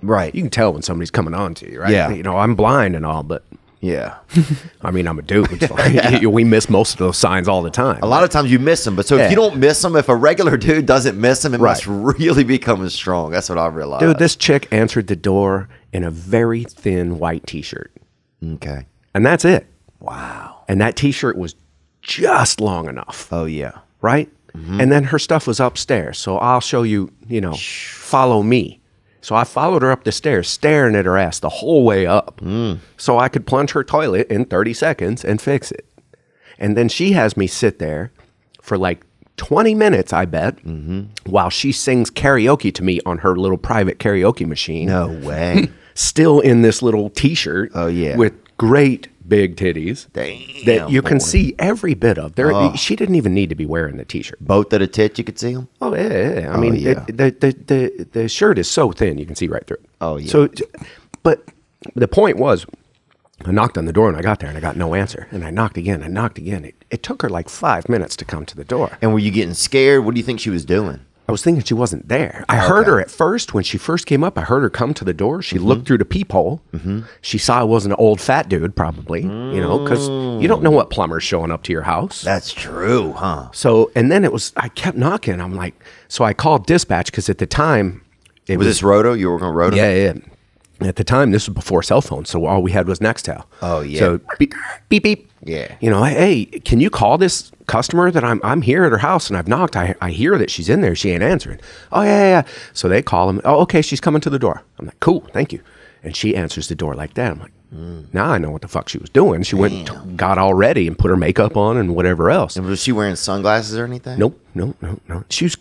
Right. You can tell when somebody's coming on to you, right? Yeah. You know, I'm blind and all, but... Yeah. I mean, I'm a dude. Yeah. We miss most of those signs all the time. A lot of times you miss them. But so if you don't miss them, if a regular dude doesn't miss them, it must really be coming strong. That's what I realized. Dude, this chick answered the door in a very thin white T-shirt. Okay. And that's it. Wow. And that T-shirt was just long enough. Oh, yeah. Right? Mm-hmm. And then her stuff was upstairs. So I'll show you, you know, follow me. So I followed her up the stairs, staring at her ass the whole way up. Mm. So I could plunge her toilet in 30 seconds and fix it. And then she has me sit there for like 20 minutes, I bet, while she sings karaoke to me on her little private karaoke machine. No way. Still in this little T-shirt. Oh, yeah. With great big titties. Damn, that you can see every bit of. There, she didn't even need to be wearing the T-shirt. Both of the tits, you could see them. Oh yeah, yeah. I mean, the shirt is so thin you can see right through it. Oh yeah. So, but the point was, I knocked on the door and I got there and I got no answer. And I knocked again. I knocked again. It took her like 5 minutes to come to the door. And were you getting scared? What do you think she was doing? I was thinking she wasn't there. I heard her at first. When she first came up, I heard her come to the door. She looked through the peephole. She saw I wasn't an old fat dude, probably, you know, because you don't know what plumber's showing up to your house. That's true, huh? So, and then I kept knocking. I'm like, so I called dispatch because at the time. Was this Roto? You were going to Roto? Yeah, yeah. At the time, this was before cell phones, so all we had was Nextel. Oh, yeah. So, beep, beep, beep. Yeah. You know, hey, can you call this customer that I'm here at her house and I've knocked. I hear that she's in there. She ain't answering. Oh, yeah, yeah. So they call him. Oh, okay, she's coming to the door. I'm like, cool, thank you. And she answers the door like that. I'm like, Now I know what the fuck she was doing. She went and got all ready and put her makeup on and whatever else. And was she wearing sunglasses or anything? Nope. Nope. Nope. Nope. She was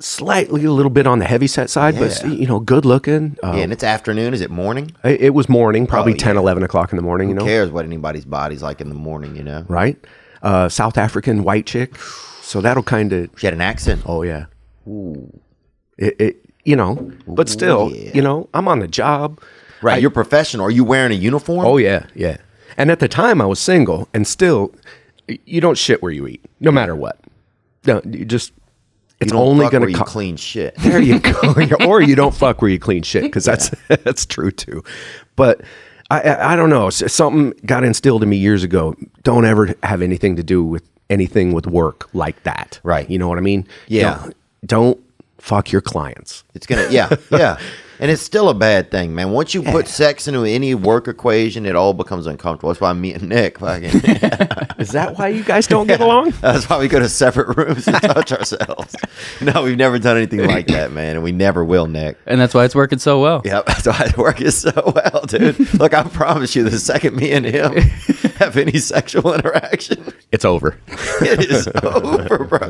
slightly a little bit on the heavyset side, but, you know, good looking. Yeah, and it's afternoon. Is it morning? It was morning, probably 10, 11 o'clock in the morning. Who cares what anybody's body's like in the morning, you know? Right. South African white chick. So that'll kind of... She had an accent. Oh, yeah. Ooh. You know, but still, you know, I'm on the job. Right. You're professional. Are you wearing a uniform? Oh, yeah. Yeah. And at the time, I was single. And still, you don't shit where you eat, no matter what. No, you just... It's only going to clean shit. There you go. Or you don't fuck where you clean shit, because that's that's true too. But I don't know. Something got instilled in me years ago. Don't ever have anything to do with anything with work like that. Right. You know what I mean? Yeah. Don't fuck your clients. It's gonna. Yeah. Yeah. And it's still a bad thing, man. Once you put sex into any work equation, it all becomes uncomfortable. That's why me and Nick fucking... Is that why you guys don't get along? That's why we go to separate rooms and touch ourselves. No, we've never done anything like that, man. And we never will, Nick. And that's why it's working so well. Yeah, that's why it's working so well, dude. Look, I promise you, the second me and him have any sexual interaction... It's over. It is over, bro.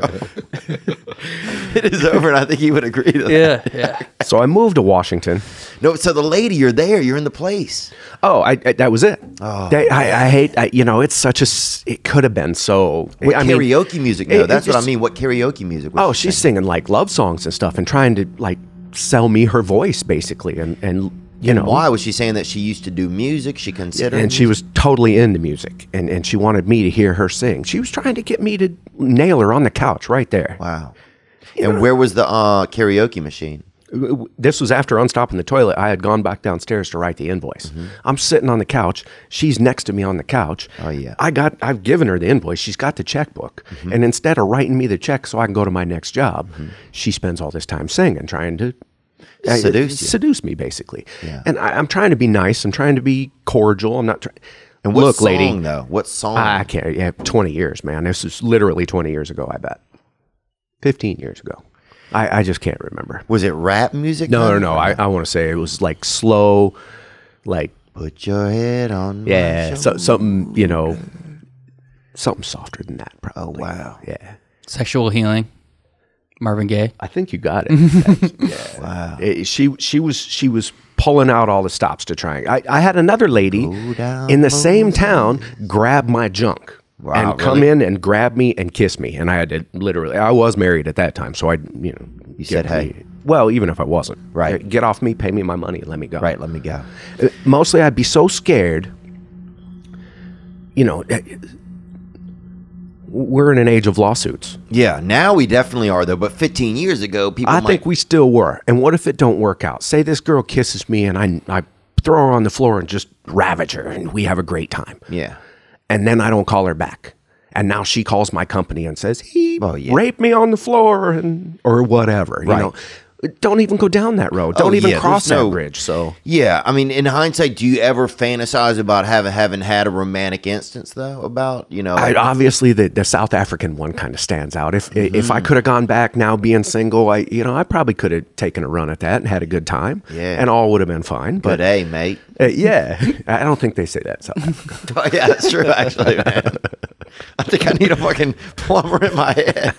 It is over, and I think he would agree to that. Yeah, yeah. So I moved to Washington. No, so the lady, you're there. You're in the place. Oh, that was it. Oh, I hate, you know, it's such a, it could have been so. What karaoke music, though. That's what I mean. What karaoke music? Oh, she's singing, like, love songs and stuff and trying to, like, sell me her voice, basically, and you know. Why was she saying that she used to do music? She considered music? She was totally into music, and she wanted me to hear her sing. She was trying to get me to nail her on the couch right there. Wow. You and know, where was the karaoke machine? This was after unstopping the toilet. I had gone back downstairs to write the invoice. I'm sitting on the couch. She's next to me on the couch. Oh, yeah. I've given her the invoice. She's got the checkbook. And instead of writing me the check so I can go to my next job, she spends all this time singing, trying to... Seduce me, basically. Yeah. And I'm trying to be nice. I'm trying to be cordial. I'm not trying... And what song, lady, though? What song? I can't... Yeah, 20 years, man. This is literally 20 years ago, I bet. 15 years ago. I just can't remember. Was it rap music? No. I want to say it was like slow, like... Put your head on my shoulder. Something, you know, something softer than that, probably. Oh, wow. Yeah. Sexual healing. Marvin Gaye. I think you got it. Yeah. Wow. She was pulling out all the stops to try. I had another lady in the same town grab my junk. Wow, and come in and grab me and kiss me. And I had to literally, I was married at that time. So I, you know. You said, hey. Well, even if I wasn't. Right. Get off me, pay me my money, let me go. Right, let me go. Mostly I'd be so scared. You know, we're in an age of lawsuits. Yeah, now we definitely are though. But 15 years ago, people I think we still were. And what if it don't work out? Say this girl kisses me and I throw her on the floor and just ravage her and we have a great time. Yeah. And then I don't call her back. And now she calls my company and says, he raped me on the floor or whatever. Right. You know, don't even go down that road. Don't even cross that bridge. So yeah, I mean, in hindsight, do you ever fantasize about having had a romantic instance, though, about, you know? Like, obviously, the South African one kind of stands out. If I could have gone back now being single, I probably could have taken a run at that and had a good time. Yeah. And all would have been fine. But hey, mate. Yeah, I don't think they say that in South Africa. Oh, yeah, that's true, actually, man. I think I need a fucking plumber in my head.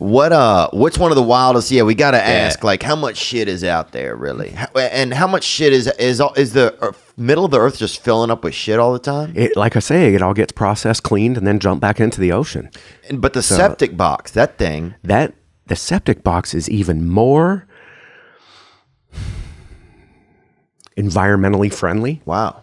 What's one of the wildest? Yeah, we got to ask, like, how much shit is out there, really? And how much shit is the middle of the earth just filling up with shit all the time? Like I say, it all gets processed, cleaned, and then dumped back into the ocean. But the septic box, the septic box is even more environmentally friendly. Wow.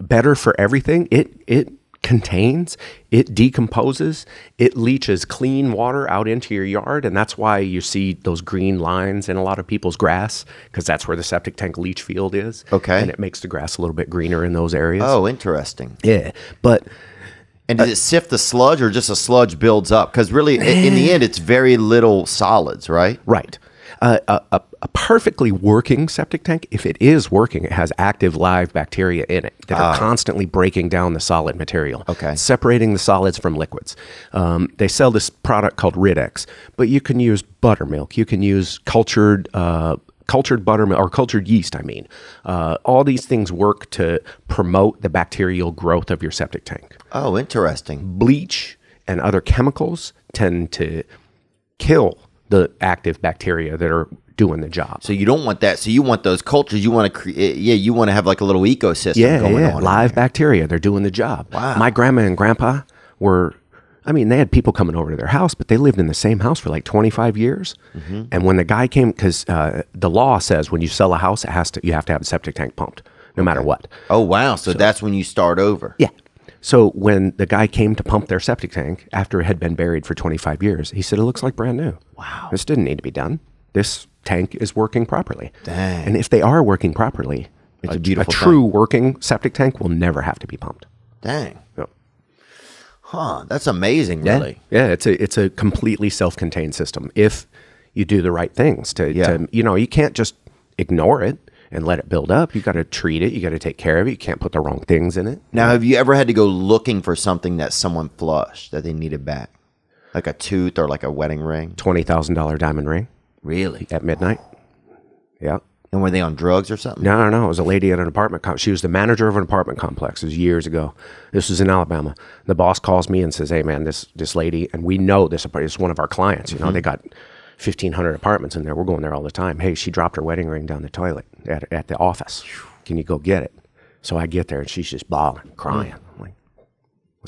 Better for everything. It contains, it decomposes, it leaches clean water out into your yard, and that's why you see those green lines in a lot of people's grass, because that's where the septic tank leach field is. Okay. And it makes the grass a little bit greener in those areas. Oh, interesting. Yeah. But and does it sift the sludge, or just the sludge builds up? Because really, in the end, it's very little solids, right? Right. A perfectly working septic tank, if it is working, it has active live bacteria in it that are constantly breaking down the solid material, separating the solids from liquids. They sell this product called RID-X, but you can use buttermilk, you can use cultured cultured buttermilk, or cultured yeast, I mean. All these things work to promote the bacterial growth of your septic tank. Oh, interesting. Bleach and other chemicals tend to kill the active bacteria that are doing the job. So you don't want that. So you want those cultures. You want to create, you want to have like a little ecosystem going on. Live bacteria. They're doing the job. Wow. My grandma and grandpa were... I mean, they had people coming over to their house, but they lived in the same house for like 25 years. Mm-hmm. And when the guy came, because the law says when you sell a house, it has to, you have to have a septic tank pumped, no matter what. Oh, wow. So that's when you start over. Yeah. So when the guy came to pump their septic tank after it had been buried for 25 years, he said, it looks like brand new. Wow. This didn't need to be done. This tank is working properly. Dang. And if they are working properly, it's a beautiful thing. True working septic tank will never have to be pumped. Dang. So, huh, that's amazing, really. Yeah, it's a completely self-contained system if you do the right things to you can't just ignore it and let it build up. You got to treat it, you got to take care of it. You can't put the wrong things in it. Now, have you ever had to go looking for something that someone flushed that they needed back? Like a tooth or like a wedding ring? $20,000 diamond ring. Really? At midnight. Oh. Yeah. And were they on drugs or something? No. It was a lady at an apartment complex. She was the manager of an apartment complex. It was years ago. This was in Alabama. The boss calls me and says, hey, man, this lady, and we know this apartment, it's one of our clients. You know, they got 1,500 apartments in there. We're going there all the time. Hey, she dropped her wedding ring down the toilet at the office. Can you go get it? So I get there, and she's just bawling, crying. I'm like,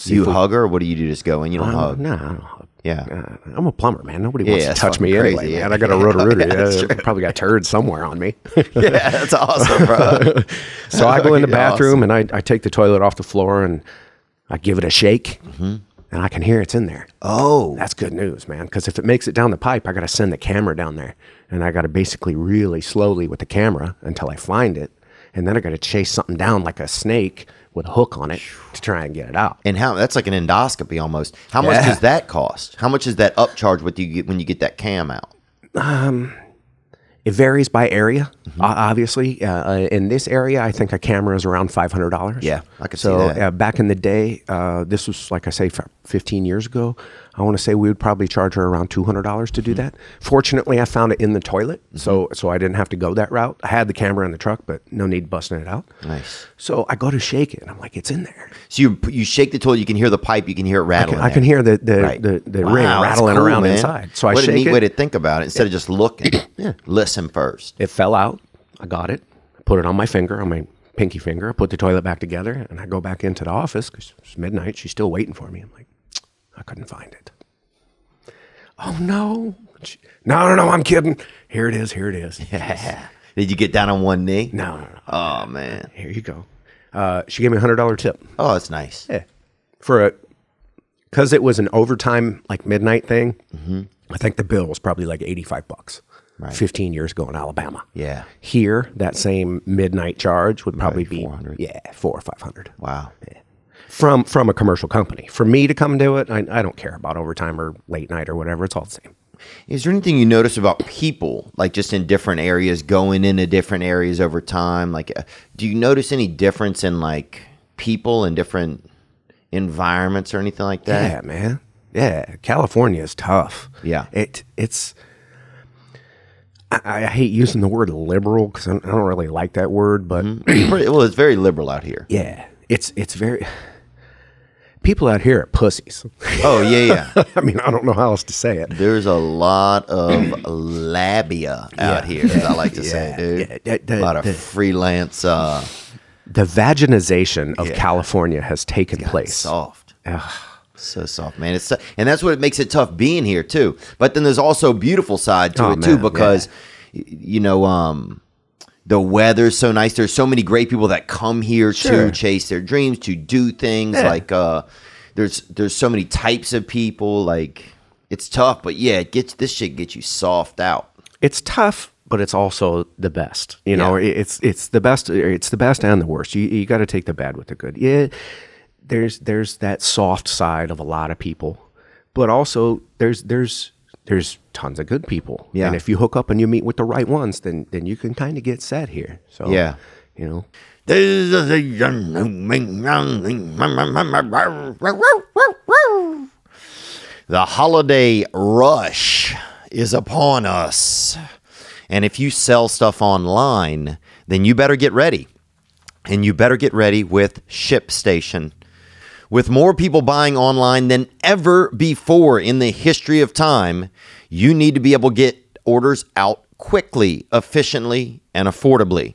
you hug her, or what do you do? Just go in? You don't hug? No, I don't hug. Yeah. I'm a plumber, man. Nobody wants to touch me anyway. Yeah. And I got a Roto-Rooter. Probably got turds somewhere on me. Yeah, that's awesome, bro. So I go in the bathroom and I take the toilet off the floor and I give it a shake and I can hear it's in there. Oh. That's good news, man. Because if it makes it down the pipe, I got to send the camera down there. And I got to basically really slowly with the camera until I find it. And then I got to chase something down like a snake with a hook on it to try and get it out. And how, that's like an endoscopy almost. How much does that cost? How much is that upcharge with you get, when you get that cam out? It varies by area, obviously. In this area, I think a camera is around $500. Yeah, I could see that. So back in the day, this was, like I say, 15 years ago, I want to say we would probably charge her around $200 to do that. Fortunately, I found it in the toilet, so I didn't have to go that route. I had the camera in the truck, but no need busting it out. Nice. So I go to shake it, and I'm like, it's in there. So you shake the toilet, you can hear the pipe, you can hear it rattling. I can hear the ring rattling around inside. So I shake it. What a neat way to think about it instead of just looking. Listen first. It fell out. I got it. I put it on my finger, on my pinky finger. I put the toilet back together, and I go back into the office because it's midnight. She's still waiting for me. I'm like, I couldn't find it. Oh, no. No, I'm kidding. Here it is. Yeah. Did you get down on one knee? No. Oh, man. Here you go. She gave me a $100 tip. Oh, that's nice. Yeah. Because it was an overtime, like midnight thing, I think the bill was probably like $85. Right. 15 years ago in Alabama. Yeah. Here, that same midnight charge would probably be $400. Yeah, $400 or $500. Wow. Yeah. From a commercial company. For me to come do it, I don't care about overtime or late night or whatever. It's all the same. Is there anything you notice about people, like just in different areas, going into different areas over time? Like, do you notice any difference in like people in different environments or anything like that? Yeah, man. Yeah. California is tough. Yeah. It's... I hate using the word liberal because I don't really like that word, but... Well, it's very liberal out here. Yeah. It's very... People out here are pussies. Oh, yeah. I mean, I don't know how else to say it. There's a lot of labia out here, as I like to say, dude. Yeah. A lot of freelance... The vaginization of California has taken place. Soft. So soft, man. And that's what makes it tough being here, too. But then there's also a beautiful side to it, too, because, the weather's so nice. There's so many great people that come here to chase their dreams, to do things. Yeah. Like there's so many types of people. Like it's tough, but this shit gets you soft out. It's tough, but it's also the best. You know, it's the best. It's the best and the worst. You got to take the bad with the good. Yeah, there's that soft side of a lot of people, but also there's tons of good people. Yeah. And if you hook up and you meet with the right ones, then you can kind of get set here. So, The holiday rush is upon us. And if you sell stuff online, then you better get ready. And you better get ready with ShipStation. With more people buying online than ever before in the history of time, you need to be able to get orders out quickly, efficiently, and affordably.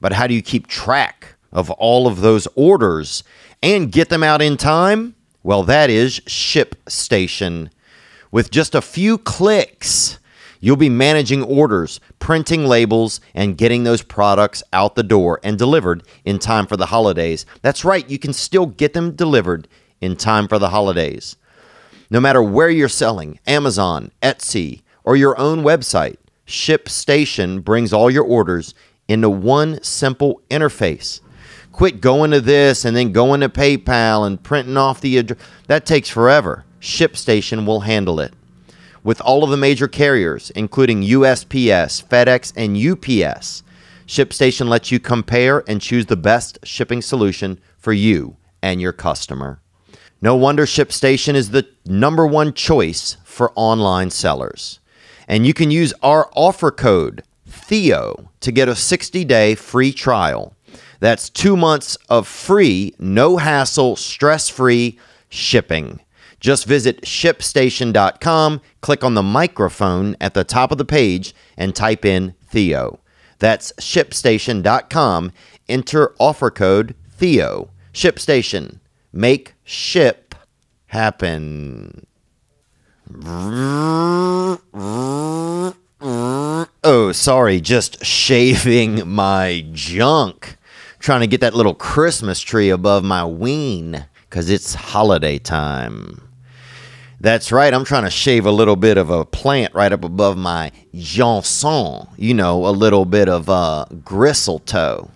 But how do you keep track of all of those orders and get them out in time? Well, that is ShipStation. With just a few clicks, you'll be managing orders, printing labels, and getting those products out the door and delivered in time for the holidays. That's right, you can still get them delivered in time for the holidays. No matter where you're selling, Amazon, Etsy, or your own website, ShipStation brings all your orders into one simple interface. Quit going to this and then going to PayPal and printing off the address. That takes forever. ShipStation will handle it. With all of the major carriers, including USPS, FedEx, and UPS, ShipStation lets you compare and choose the best shipping solution for you and your customer. No wonder ShipStation is the #1 choice for online sellers. And you can use our offer code, Theo, to get a 60-day free trial. That's 2 months of free, no hassle, stress-free shipping. Just visit ShipStation.com, click on the microphone at the top of the page, and type in Theo. That's ShipStation.com. Enter offer code Theo. ShipStation. Make ship happen. Oh, sorry, just shaving my junk. Trying to get that little Christmas tree above my ween because it's holiday time. That's right, I'm trying to shave a little bit of a plant right up above my Johnson, you know, a little bit of gristle toe.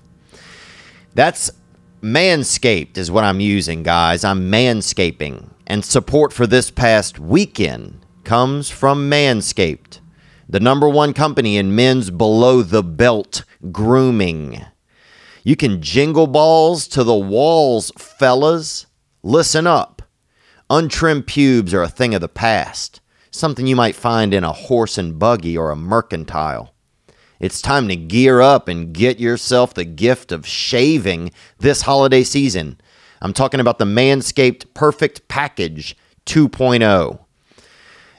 That's Manscaped is what I'm using, guys. I'm manscaping. And support for This Past Weekend comes from Manscaped, the #1 company in men's below-the-belt grooming. You can jingle balls to the walls, fellas. Listen up. Untrimmed pubes are a thing of the past, something you might find in a horse and buggy or a mercantile. It's time to gear up and get yourself the gift of shaving this holiday season. I'm talking about the Manscaped Perfect Package 2.0.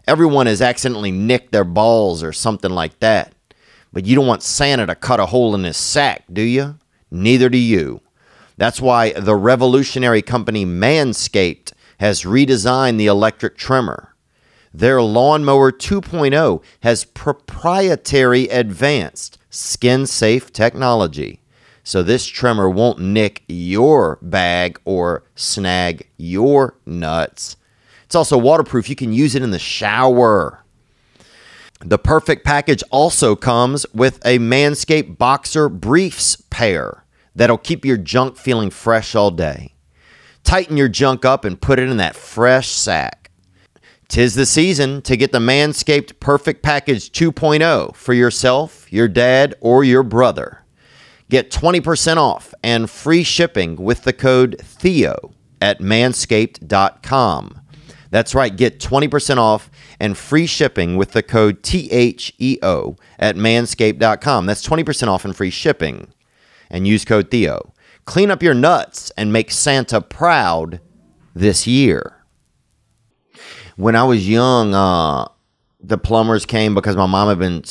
Everyone has accidentally nicked their balls or something like that, but you don't want Santa to cut a hole in his sack, do you? Neither do you. That's why the revolutionary company Manscaped has redesigned the electric trimmer. Their Lawnmower 2.0 has proprietary advanced skin-safe technology, so this trimmer won't nick your bag or snag your nuts. It's also waterproof. You can use it in the shower. The Perfect Package also comes with a Manscaped Boxer Briefs pair that'll keep your junk feeling fresh all day. Tighten your junk up and put it in that fresh sack. 'Tis the season to get the Manscaped Perfect Package 2.0 for yourself, your dad, or your brother. Get 20% off and free shipping with the code Theo at manscaped.com. That's right, get 20% off and free shipping with the code THEO at manscaped.com. That's 20% off and free shipping. And use code Theo. Clean up your nuts and make Santa proud this year. When I was young, the plumbers came because my mom had been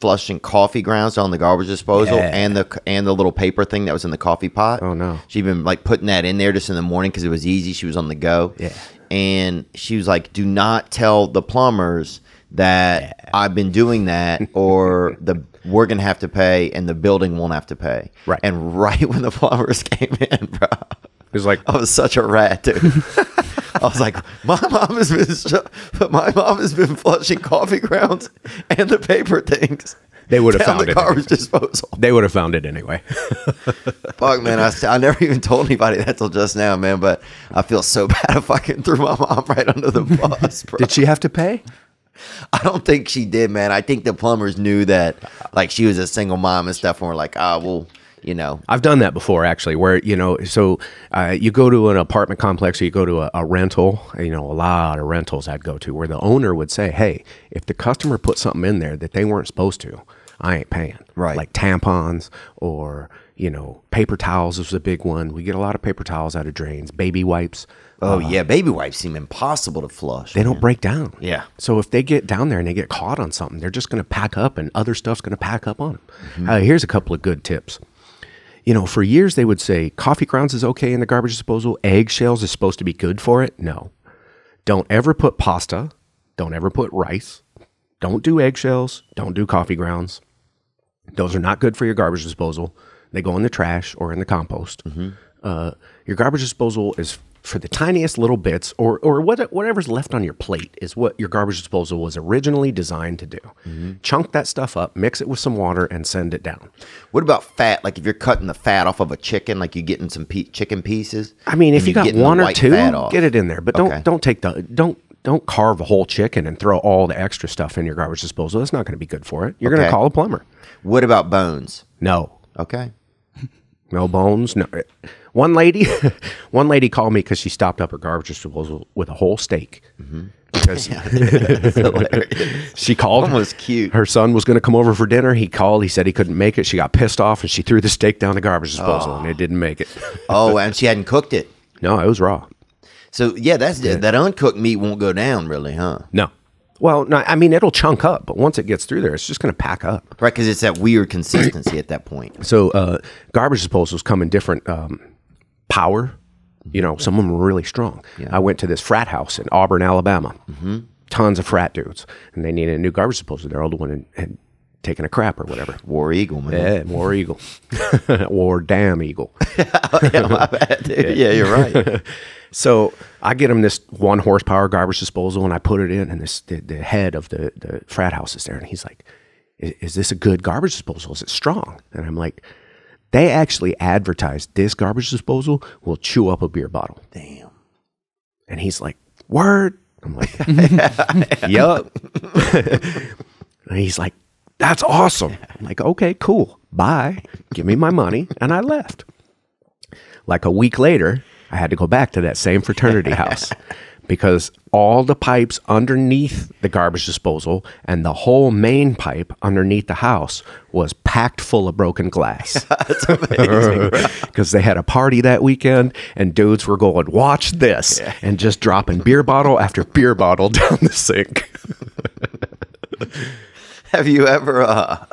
flushing coffee grounds on the garbage disposal and the little paper thing that was in the coffee pot. Oh, no. She'd been like putting that in there just in the morning because it was easy. She was on the go. Yeah. And she was like, do not tell the plumbers that I've been doing that or we're going to have to pay and the building won't have to pay. Right. And right when the plumbers came in, bro, it was like, I was such a rat, dude. I was like, my mom has been flushing coffee grounds and the paper things. They would have found it. Garbage disposal. They would have found it anyway. Fuck, man. I never even told anybody that till just now, man. But I feel so bad if I fucking threw my mom right under the bus, bro. Did she have to pay? I don't think she did, man. I think the plumbers knew that, like, she was a single mom and stuff, and were like, ah, well, you know. I've done that before, actually, where, you know, so you go to an apartment complex or you go to a rental, you know, a lot of rentals I'd go to, where the owner would say, hey, if the customer put something in there that they weren't supposed to, I ain't paying. Right. Like tampons or, you know, paper towels is a big one. We get a lot of paper towels out of drains. Baby wipes. Oh, yeah. Baby wipes seem impossible to flush. They don't break down. Yeah. So if they get down there and they get caught on something, they're just going to pack up and other stuff's going to pack up on them. Mm-hmm. Here's a couple of good tips. You know, for years they would say coffee grounds is okay in the garbage disposal. Eggshells is supposed to be good for it. No. Don't ever put pasta. Don't ever put rice. Don't do eggshells. Don't do coffee grounds. Those are not good for your garbage disposal. They go in the trash or in the compost. Mm-hmm. Your garbage disposal is for the tiniest little bits or whatever's left on your plate is what your garbage disposal was originally designed to do. Mm-hmm. Chunk that stuff up, mix it with some water, and send it down. What about fat? Like if you're cutting the fat off of a chicken, like you're getting some chicken pieces? I mean, if you got one or two, get it in there. But don't carve a whole chicken and throw all the extra stuff in your garbage disposal. That's not going to be good for it. You're going to call a plumber. What about bones? No. Okay. No bones. No. One lady called me because she stopped up her garbage disposal with a whole steak. Mm-hmm. Because she called. That was cute. Her son was going to come over for dinner. He called. He said he couldn't make it. She got pissed off and she threw the steak down the garbage disposal and it didn't make it. Oh, and she hadn't cooked it. No, it was raw. So yeah, that uncooked meat won't go down really, huh? No. Well, no, I mean, it'll chunk up, but once it gets through there, it's just going to pack up. Right, because it's that weird consistency at that point. So garbage disposals come in different power, you know, some of them were really strong. Yeah. I went to this frat house in Auburn, Alabama, mm-hmm. Tons of frat dudes, and they needed a new garbage disposal. Their older one had taken a crap or whatever. War Eagle, man. Yeah, War Eagle. War Damn Eagle. Oh, yeah, my bad, dude. Yeah, you're right. So I get them this 1 horsepower garbage disposal and I put it in and the head of the frat house is there. And he's like, is this a good garbage disposal? Is it strong? And I'm like, they actually advertised this garbage disposal will chew up a beer bottle. Damn. And he's like, word. I'm like, yup. And he's like, that's awesome. I'm like, okay, cool. Bye. Give me my money. And I left. Like a week later, I had to go back to that same fraternity house because all the pipes underneath the garbage disposal and the whole main pipe underneath the house was packed full of broken glass. That's amazing. Because they had a party that weekend and dudes were going, watch this, and just dropping beer bottle after beer bottle down the sink. Have you ever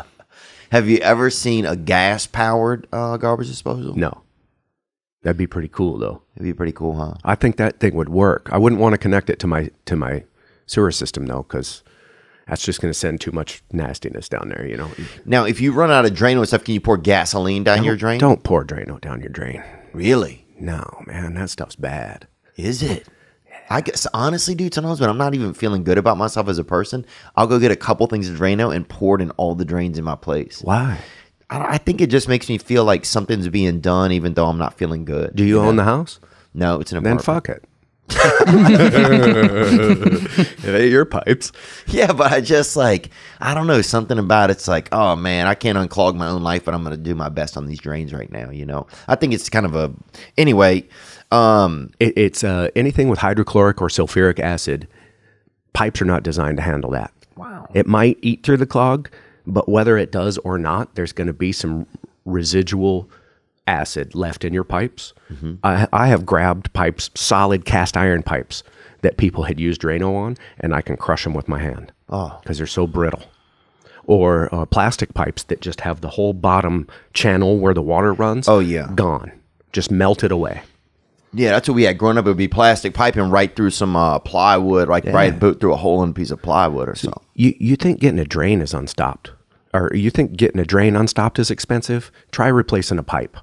seen a gas-powered garbage disposal? No. That'd be pretty cool, though. It'd be pretty cool, huh? I think that thing would work. I wouldn't want to connect it to my sewer system, though, because that's just going to send too much nastiness down there, you know? Now, if you run out of Drano and stuff, can you pour gasoline down your drain? Don't pour Drano down your drain. Really? No, man. That stuff's bad. Is it? I guess, honestly, dude, sometimes when I'm not even feeling good about myself as a person, I'll go get a couple things of Drano and pour it in all the drains in my place. Why? I think it just makes me feel like something's being done, even though I'm not feeling good. Do you own the house? No, it's an apartment. Then fuck it. It ain't your pipes. Yeah, but I just like, I don't know, something about it's like, oh man, I can't unclog my own life, but I'm going to do my best on these drains right now, you know? I think it's kind of a, anyway. It's anything with hydrochloric or sulfuric acid, pipes are not designed to handle that. Wow. It might eat through the clog, but whether it does or not, there's going to be some residual acid left in your pipes. Mm-hmm. I have grabbed pipes, solid cast iron pipes that people had used Drano on, and I can crush them with my hand because they're so brittle. Or plastic pipes that just have the whole bottom channel where the water runs. Oh, yeah. Gone. Just melted away. Yeah, that's what we had growing up. It would be plastic piping right through some plywood, like right through a hole in a piece of plywood or something. You think getting a drain is unstopped? Or you think getting a drain unstopped is expensive? Try replacing a pipe.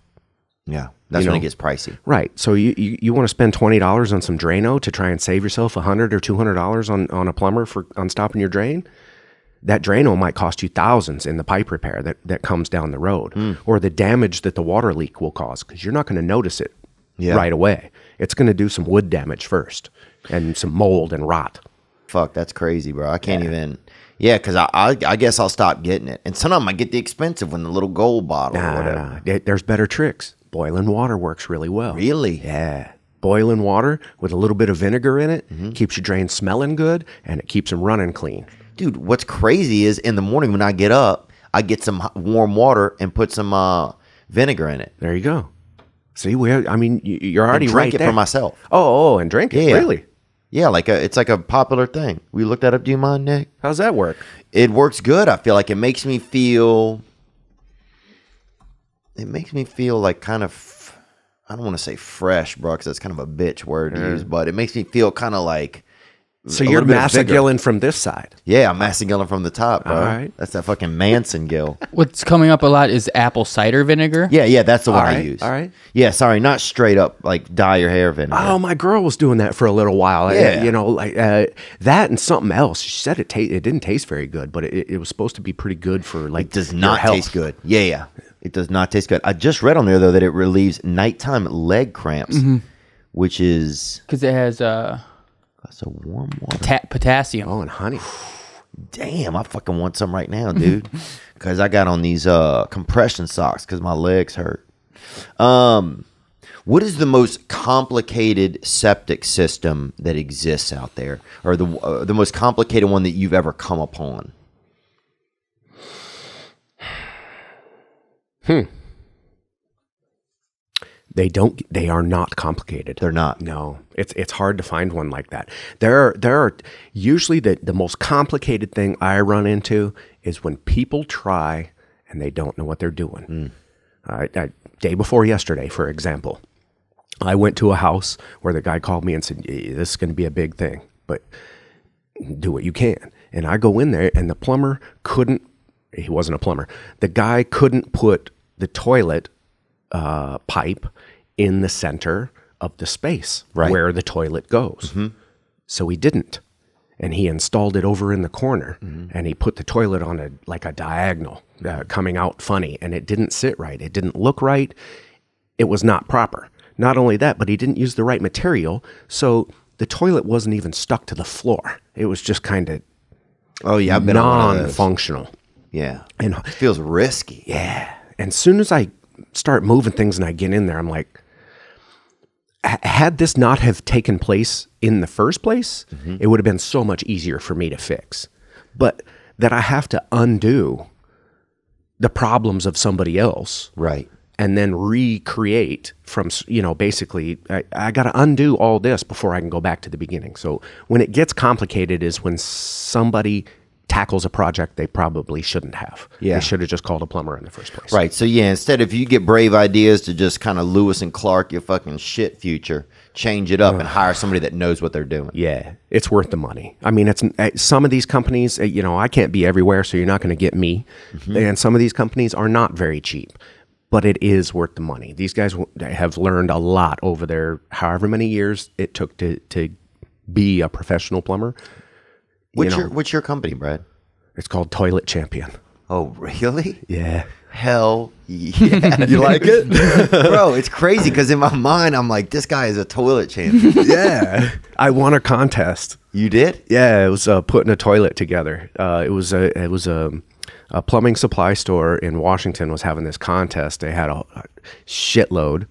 Yeah, that's when it gets pricey. Right. So you want to spend $20 on some Drano to try and save yourself $100 or $200 on a plumber for unstopping your drain? That Drano might cost you thousands in the pipe repair that comes down the road. Mm. Or the damage that the water leak will cause because you're not going to notice it. Yeah. Right away. It's going to do some wood damage first and some mold and rot. Fuck, that's crazy, bro. I can't even. Yeah, because I guess I'll stop getting it. And sometimes I get the expensive one, the little gold bottle or whatever. There's better tricks. Boiling water works really well. Really? Yeah. Boiling water with a little bit of vinegar in it keeps your drain smelling good and it keeps them running clean. Dude, what's crazy is in the morning when I get up, I get some warm water and put some vinegar in it. There you go. See, I mean, you're already and drink right it there. For myself. Oh, and drink it. Yeah. Really? Yeah, like it's like a popular thing. We looked that up. Do you mind, Nick? How's that work? It works good. I feel like it makes me feel. It makes me feel like kind of. I don't want to say fresh, bro, because that's kind of a bitch word to use, but it makes me feel kind of like. So you're Massagill from this side. Yeah, I'm Massagill from the top, bro. All right. That's that fucking Manson-gill. What's coming up a lot is apple cider vinegar. Yeah, that's the one I use. All right. Yeah, sorry, not straight up like dye your hair vinegar. Oh, my girl was doing that for a little while. Yeah. You know, like that and something else. She said it didn't taste very good, but it was supposed to be pretty good for like. It does not taste good. Yeah. It does not taste good. I just read on there though that it relieves nighttime leg cramps, which is because it has that's a warm water. Potassium. Oh, and honey. Damn, I fucking want some right now, dude. Because I got on these compression socks because my legs hurt. What is the most complicated septic system that exists out there? Or the most complicated one that you've ever come upon? They are not complicated. They're not. No, it's hard to find one like that. There are usually the most complicated thing I run into is when people try and they don't know what they're doing. Day before yesterday, for example, I went to a house where the guy called me and said, this is going to be a big thing, but do what you can. And I go in there and the plumber couldn't, he wasn't a plumber. The guy couldn't put the toilet pipe in the center of the space where the toilet goes. So he didn't. And he installed it over in the corner and he put the toilet on like a diagonal coming out funny, and it didn't sit right. It didn't look right. It was not proper. Not only that, but he didn't use the right material. So the toilet wasn't even stuck to the floor. It was just kind of non-functional. Yeah. And it feels risky. Yeah. And as soon as I start moving things and I get in there, I'm like, had this not have taken place in the first place, it would have been so much easier for me to fix. But that I have to undo the problems of somebody else. Right. And then recreate from, you know, basically, I got to undo all this before I can go back to the beginning. So when it gets complicated is when somebody tackles a project they probably shouldn't have. Yeah. They should have just called a plumber in the first place. Right. So yeah, instead if you get brave ideas to just kind of Lewis and Clark your fucking shit future, change it up and hire somebody that knows what they're doing. Yeah. It's worth the money. I mean, it's some of these companies, you know, I can't be everywhere, so you're not going to get me. And some of these companies are not very cheap, but it is worth the money. These guys have learned a lot over their however many years it took to be a professional plumber. What's your company, Brad? It's called Toilet Champion. Oh, really? Yeah. Hell yeah. You like it? Bro, it's crazy because in my mind, I'm like, this guy is a toilet champion. Yeah. I won a contest. You did? Yeah. It was putting a toilet together. It was a plumbing supply store in Washington was having this contest. They had a shitload,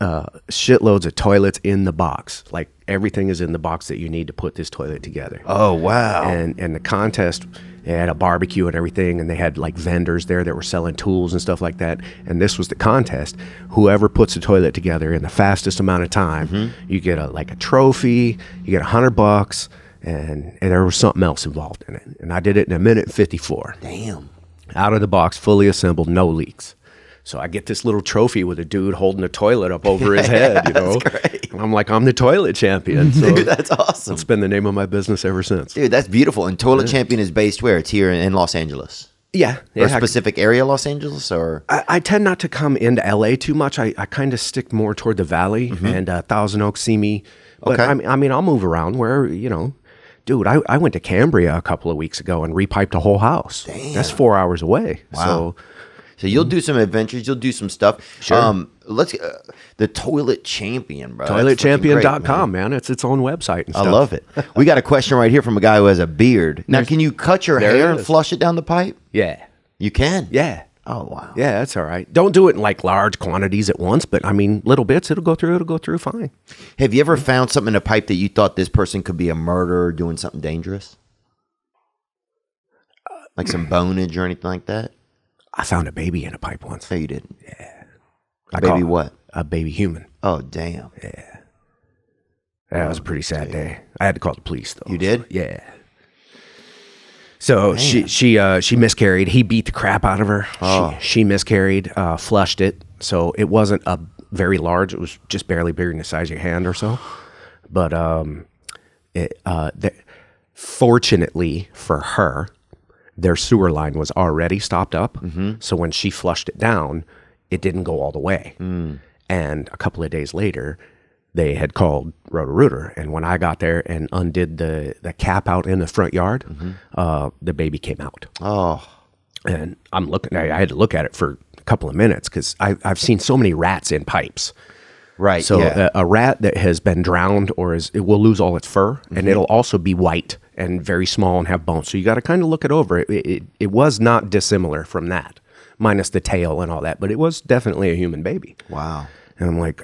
shitloads of toilets in the box. Like everything is in the box that you need to put this toilet together. Oh wow. And the contest, they had a barbecue and everything, and they had like vendors there that were selling tools and stuff like that. And this was the contest. Whoever puts the toilet together in the fastest amount of time, you get a trophy, you get $100, and there was something else involved in it. And I did it in 1:54. Damn. Out of the box, fully assembled, no leaks. So I get this little trophy with a dude holding a toilet up over his head, you know? That's great. And I'm like, I'm the toilet champion. So dude, that's awesome. It's been the name of my business ever since. Dude, that's beautiful. And Toilet Champion is based where? It's here in Los Angeles. Yeah. Or a specific area of Los Angeles? Or I tend not to come into LA too much. I kind of stick more toward the Valley and Thousand Oaks, Simi. But I mean, I'll move around where, you know. Dude, I went to Cambria a couple of weeks ago and repiped a whole house. Damn. That's 4 hours away. Wow. So you'll do some adventures. You'll do some stuff. Sure. The Toilet Champion, bro. Toiletchampion.com, man. It's its own website and stuff. I love it. We got a question right here from a guy who has a beard. Now, can you cut your hair and flush it down the pipe? Yeah. You can? Yeah. Oh, wow. Yeah, that's all right. Don't do it in like large quantities at once, but I mean, little bits, it'll go through fine. Have you ever found something in a pipe that you thought this person could be a murderer doing something dangerous? Like some bonage or anything like that? I found a baby in a pipe once. No, you didn't. Yeah. A baby what? A baby human. Oh, damn. Yeah. That was a pretty sad day. I had to call the police, though. You did? Yeah. So she miscarried. He beat the crap out of her. Oh. She miscarried, flushed it. So it wasn't a very large. It was just barely bigger than the size of your hand or so. But fortunately for her, their sewer line was already stopped up. Mm-hmm. So when she flushed it down, it didn't go all the way. Mm. And a couple of days later, they had called Roto-Rooter, and when I got there and undid the cap out in the front yard, mm-hmm. The baby came out. Oh. And I'm looking, I had to look at it for a couple of minutes because I've seen so many rats in pipes. Right. So yeah. A rat that has been drowned or it will lose all its fur, mm-hmm. and it'll also be white and very small and have bones. So you got to kind of look it over. It was not dissimilar from that, minus the tail and all that, but it was definitely a human baby. Wow. And I'm like,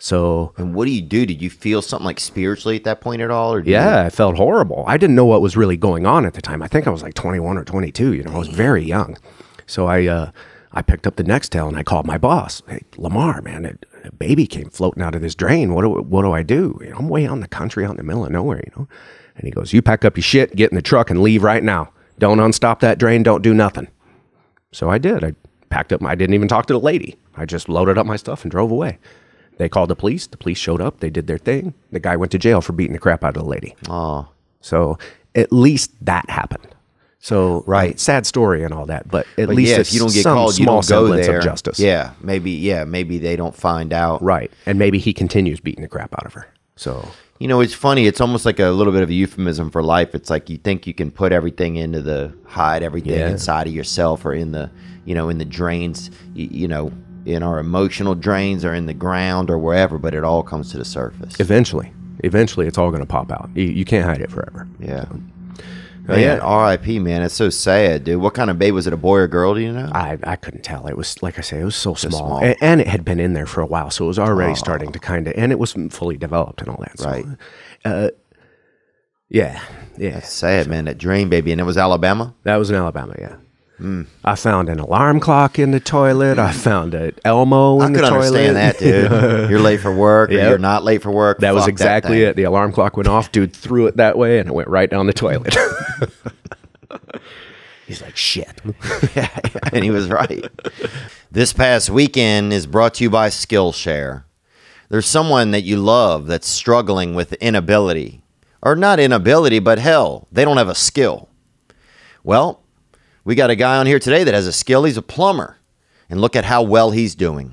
So, and what do you do? Did you feel something like spiritually at that point at all? Or yeah, I felt horrible. I didn't know what was really going on at the time. I think I was like 21 or 22. You know, I was very young. So I picked up the Nextel and I called my boss. Hey, Lamar, man, a baby came floating out of this drain. What do I do? You know, I'm way out in the country, out in the middle of nowhere. You know, and he goes, "You pack up your shit, get in the truck, and leave right now. Don't unstop that drain. Don't do nothing." So I did. I packed up. I didn't even talk to the lady. I just loaded up my stuff and drove away. They called the police. The police showed up. They did their thing. The guy went to jail for beating the crap out of the lady. Oh. So at least that happened. So right. Sad story and all that, but at least if you don't get called, you don't go there. Of justice. Yeah. Maybe they don't find out. Right. And maybe he continues beating the crap out of her. So, you know, it's funny. It's almost like a little bit of a euphemism for life. It's like you think you can put everything into hide everything inside of yourself or in the drains, you know, in our emotional drains or in the ground or wherever, but it all comes to the surface. Eventually it's all going to pop out. You can't hide it forever. Yeah. So, R.I.P., man. It's so sad, dude. What kind of baby was it? A boy or girl? Do you know? I couldn't tell. It was, like I say, it was so small. And it had been in there for a while, so it was already starting to kind of, and it was fully developed and all that. So, right. Yeah. That's sad, man. That drain baby. And it was Alabama? That was in Alabama, yeah. Mm. I found an alarm clock in the toilet. I found an Elmo in the toilet. I could understand that, dude. You're late for work, or you're not late for work. That was exactly it. The alarm clock went off. Dude threw it that way, and it went right down the toilet. He's like, shit. And he was right. This Past Weekend is brought to you by Skillshare. There's someone that you love that's struggling with inability. Or not inability, but hell, they don't have a skill. Well, we got a guy on here today that has a skill. He's a plumber. And look at how well he's doing.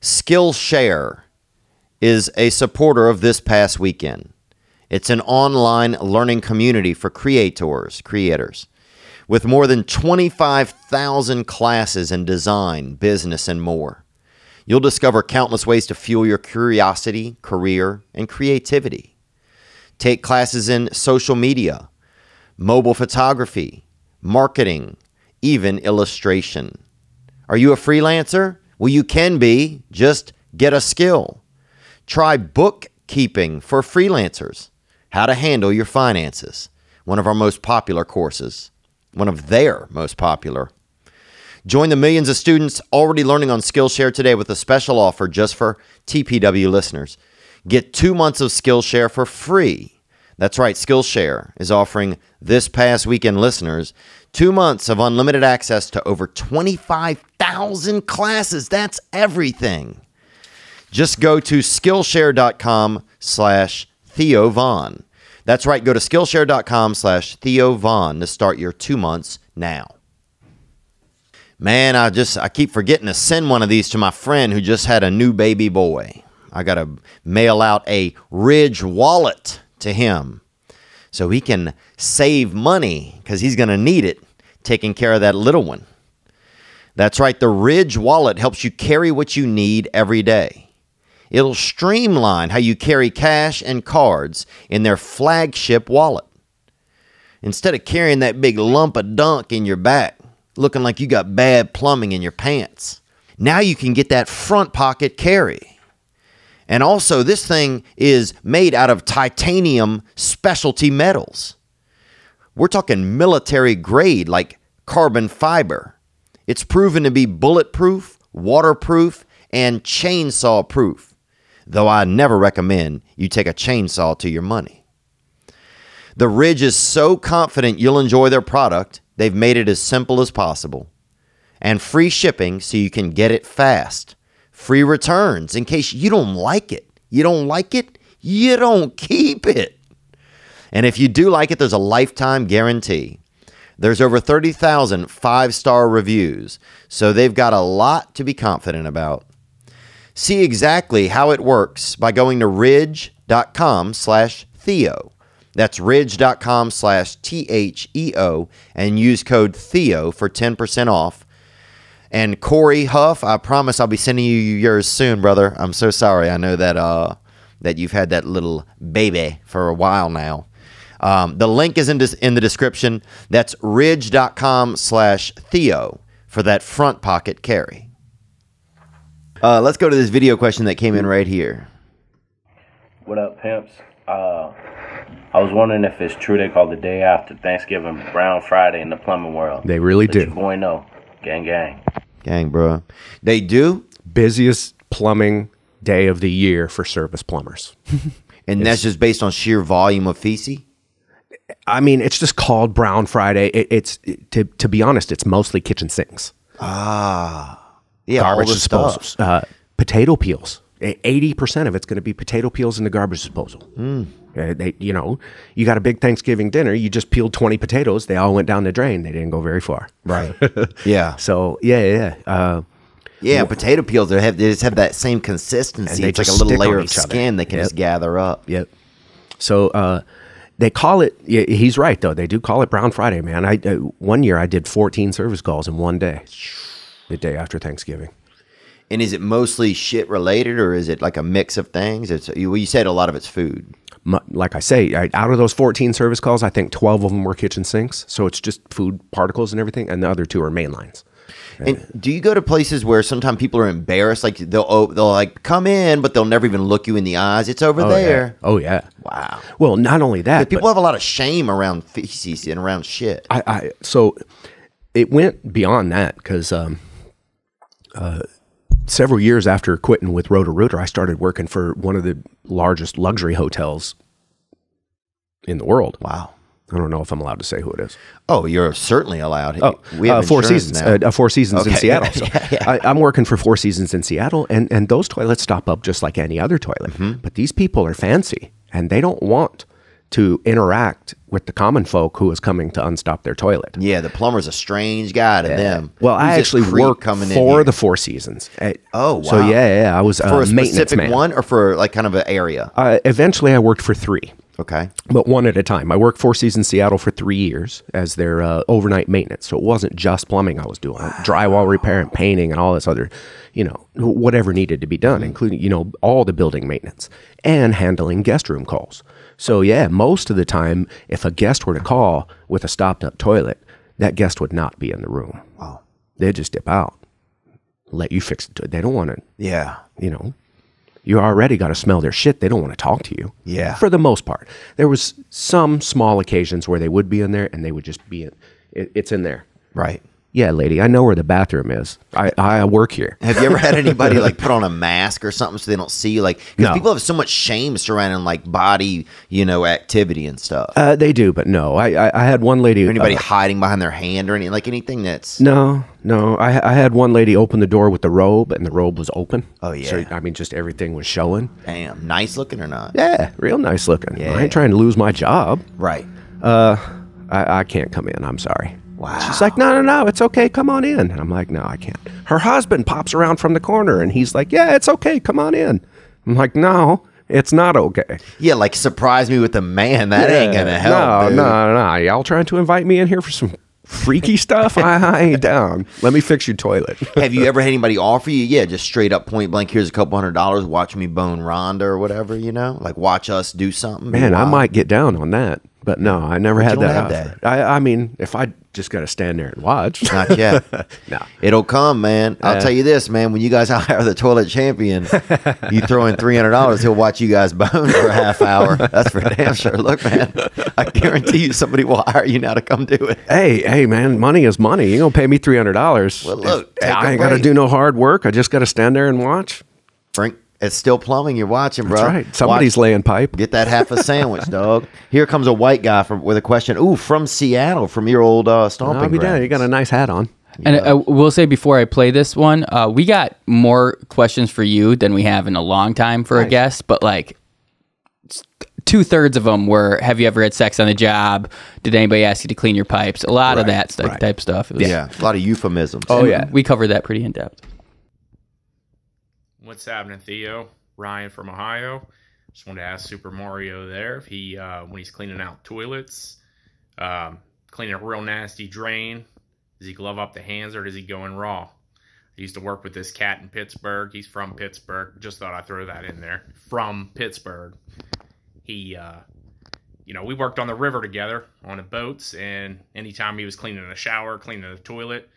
Skillshare is a supporter of This Past Weekend. It's an online learning community for creators. With more than 25,000 classes in design, business, and more. You'll discover countless ways to fuel your curiosity, career, and creativity. Take classes in social media, mobile photography, marketing, even illustration. Are you a freelancer? Well, you can be. Just get a skill. Try bookkeeping for freelancers. How to handle your finances. One of our most popular courses. One of their most popular. Join the millions of students already learning on Skillshare today with a special offer just for TPW listeners. Get 2 months of Skillshare for free. That's right, Skillshare is offering This Past Weekend listeners 2 months of unlimited access to over 25,000 classes. That's everything. Just go to Skillshare.com/Theo Von. That's right, go to Skillshare.com/Theo Von to start your 2 months now. Man, I keep forgetting to send one of these to my friend who just had a new baby boy. I got to mail out a Ridge wallet to him so he can save money because he's going to need it taking care of that little one. That's right. The Ridge wallet helps you carry what you need every day. It'll streamline how you carry cash and cards in their flagship wallet. Instead of carrying that big lump of dunk in your back, looking like you got bad plumbing in your pants, now you can get that front pocket carry. And also, this thing is made out of titanium specialty metals. We're talking military grade, like carbon fiber. It's proven to be bulletproof, waterproof, and chainsaw proof, though I never recommend you take a chainsaw to your money. The Ridge is so confident you'll enjoy their product, they've made it as simple as possible. And free shipping so you can get it fast. Free returns in case you don't like it. You don't like it, you don't keep it. And if you do like it, there's a lifetime guarantee. There's over 30,000 five-star reviews, so they've got a lot to be confident about. See exactly how it works by going to ridge.com/Theo. That's ridge.com/THEO and use code Theo for 10% off. And Corey Huff, I promise I'll be sending you yours soon, brother. I'm so sorry. I know that that you've had that little baby for a while now. The link is in the description. That's ridge.com/Theo for that front pocket carry. Let's go to this video question that came in right here. What up, pimps? I was wondering if it's true they call the day after Thanksgiving Brown Friday in the plumbing world. They really do. Your boy know. Gang, gang. Gang, bro. They do. Busiest plumbing day of the year for service plumbers. And that's just based on sheer volume of feces? I mean, it's just called Brown Friday. To be honest, it's mostly kitchen sinks. Ah. Yeah, garbage disposals. Potato peels. 80% of it's going to be potato peels in the garbage disposal. Mm. You know, you got a big Thanksgiving dinner, you just peeled 20 potatoes. They all went down the drain. They didn't go very far. Right. Yeah. So, yeah. Yeah, potato peels, they just have that same consistency. It's like a little layer of skin they can just gather up. Yep. So they call it, yeah, he's right, though. They do call it Brown Friday, man. One year I did 14 service calls in one day, the day after Thanksgiving. And is it mostly shit related or is it like a mix of things? Well, you said a lot of it's food. Like I say, out of those 14 service calls, I think 12 of them were kitchen sinks. So it's just food particles and everything. And the other two are main lines. And do you go to places where sometimes people are embarrassed? Like they'll like come in, but they'll never even look you in the eyes. It's over there. Yeah. Oh yeah. Wow. Well, not only that, people have a lot of shame around feces and around shit. So it went beyond that because several years after quitting with Roto-Rooter, I started working for one of the largest luxury hotels in the world. Wow. I don't know if I'm allowed to say who it is. Oh, you're certainly allowed. Oh, we have Four Seasons. Four Seasons in Seattle. So yeah. I'm working for Four Seasons in Seattle, and those toilets stop up just like any other toilet. Mm-hmm. But these people are fancy, and they don't want to interact with the common folk who is coming to unstop their toilet. Yeah, the plumber's a strange guy to them. Well, I actually worked for the Four Seasons. Oh, wow. So, yeah, I was a maintenance man. For a specific one or for like kind of an area? Eventually, I worked for three. Okay. But one at a time. I worked Four Seasons Seattle for 3 years as their overnight maintenance. So it wasn't just plumbing I was doing. Wow. Drywall repair and painting and all this other, you know, whatever needed to be done, including, you know, all the building maintenance and handling guest room calls. So, yeah, most of the time, if a guest were to call with a stopped up toilet, that guest would not be in the room. Wow. They'd just dip out, let you fix it. They don't want to, you know. You already got to smell their shit. They don't want to talk to you. Yeah. For the most part. There was some small occasions where they would be in there and they would just be in. It's in there. Right. Yeah, lady, I know where the bathroom is. I work here. Have you ever had anybody like put on a mask or something so they don't see you? Like, because people have so much shame surrounding like body, you know, activity and stuff. They do, but no. I had one lady. Anybody hiding behind their hand or anything? Like anything that's. No. I had one lady open the door with the robe and the robe was open. Oh, yeah. So, I mean, just everything was showing. Damn. Nice looking or not? Yeah. Real nice looking. Yeah. I ain't trying to lose my job. Right. I can't come in. I'm sorry. Wow. She's like, no, it's okay, come on in. And I'm like, no, I can't. Her husband pops around from the corner, and he's like, yeah, it's okay, come on in. I'm like, no, it's not okay. Yeah, like surprise me with a man. That ain't going to help, dude. No. Y'all trying to invite me in here for some freaky stuff? I ain't down. Let me fix your toilet. Have you ever had anybody offer you, yeah, just straight up point blank, here's a couple $100, watch me bone Rhonda or whatever, you know? Like watch us do something. Man, I might get down on that. But no, I never had that offer. I mean, if I just got to stand there and watch. Not yet. No. It'll come, man. I'll tell you this, man. When you guys hire the Toilet Champion, you throw in $300, he'll watch you guys bone for a half hour. That's for damn sure. Look, man, I guarantee you somebody will hire you now to come do it. Hey, man, money is money. You're going to pay me $300. Well, look, I ain't got to do no hard work. I just got to stand there and watch. Frank. It's still plumbing. You're watching, bro. That's right. Somebody's laying pipe. Get that half a sandwich, dog. Here comes a white guy with a question. Ooh, from Seattle, from your old stomping grounds. Down. You got a nice hat on. Yeah. And I will say before I play this one, we got more questions for you than we have in a long time for a guest. But like 2/3 of them were, have you ever had sex on the job? Did anybody ask you to clean your pipes? A lot of that type stuff. It was, a lot of euphemisms. Oh, and we covered that pretty in depth. What's happening, Theo? Ryan from Ohio. Just wanted to ask Super Mario there if he, when he's cleaning out toilets, cleaning a real nasty drain, does he glove up the hands or does he go in raw? I used to work with this cat in Pittsburgh. He's from Pittsburgh. Just thought I'd throw that in there. From Pittsburgh. He, we worked on the river together on the boats, and anytime he was cleaning a shower, cleaning the toilet,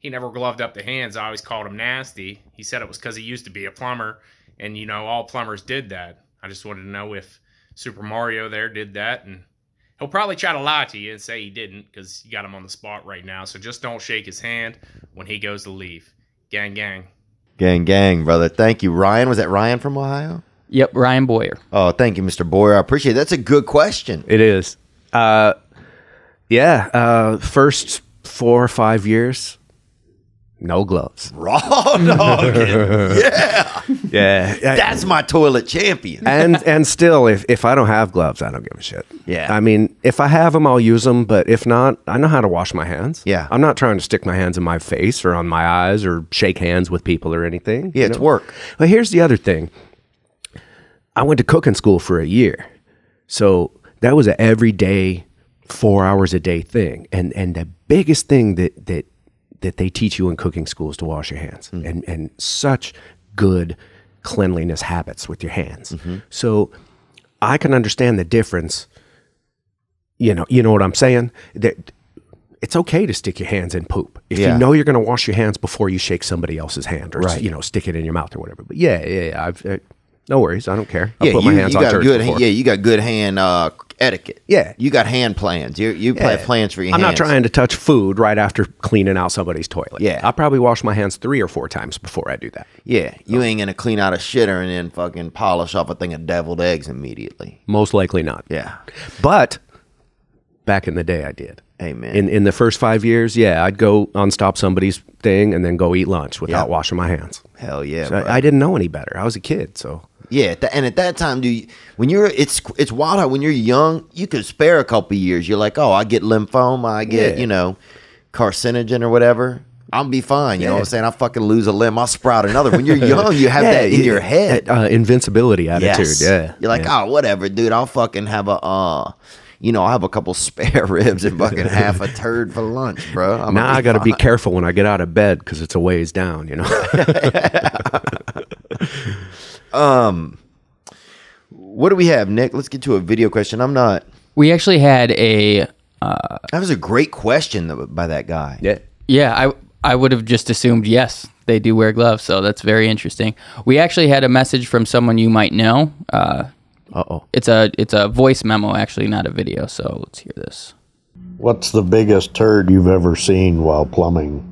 he never gloved up the hands. I always called him nasty. He said it was because he used to be a plumber, and, all plumbers did that. I just wanted to know if Super Mario there did that, and he'll probably try to lie to you and say he didn't because you got him on the spot right now, so just don't shake his hand when he goes to leave. Gang, gang. Gang, gang, brother. Thank you. Ryan, was that Ryan from Ohio? Yep, Ryan Boyer. Oh, thank you, Mr. Boyer. I appreciate it. That's a good question. It is. First 4 or 5 years. No gloves. Raw dog. Yeah. That's my Toilet Champion. And still, if I don't have gloves, I don't give a shit. Yeah. I mean, if I have them, I'll use them. But if not, I know how to wash my hands. Yeah. I'm not trying to stick my hands in my face or on my eyes or shake hands with people or anything. Yeah, it's work. But here's the other thing. I went to cooking school for a year. So that was an everyday, 4 hours a day thing. And the biggest thing that they teach you in cooking school is to wash your hands and such good cleanliness habits with your hands. Mm-hmm. So I can understand the difference. You know what I'm saying? That it's okay to stick your hands in poop. If you know you're going to wash your hands before you shake somebody else's hand or, stick it in your mouth or whatever. But no worries. I don't care. I'll put my hands on turds before. Yeah, you got good hand etiquette. Yeah. You got hand plans. You play plans for your hands. I'm not trying to touch food right after cleaning out somebody's toilet. Yeah. I'll probably wash my hands 3 or 4 times before I do that. Yeah. You ain't going to clean out a shitter and then fucking polish off a thing of deviled eggs immediately. Most likely not. Yeah. But back in the day, I did. Amen. In the first 5 years, I'd go unstop somebody's thing and then go eat lunch without washing my hands. Hell yeah. So I didn't know any better. I was a kid, so... Yeah, and at that time, it's wild how when you're young, you could spare a couple of years. You're like, oh, I get lymphoma, I get carcinogen or whatever. I'll be fine. You know what I'm saying? I'll fucking lose a limb. I'll sprout another. When you're young, you have that in your head. That, invincibility attitude. Yes. Yeah, you're like, oh, whatever, dude. I'll fucking have a. I have a couple spare ribs and fucking half a turd for lunch, bro. I got to be careful when I get out of bed because it's a ways down, What do we have, Nick? Let's get to a video question. We actually had a. That was a great question by that guy. Yeah. Yeah, I would have just assumed, yes, they do wear gloves, so that's very interesting. We actually had a message from someone you might know. It's a voice memo, actually, not a video. So let's hear this. What's the biggest turd you've ever seen while plumbing?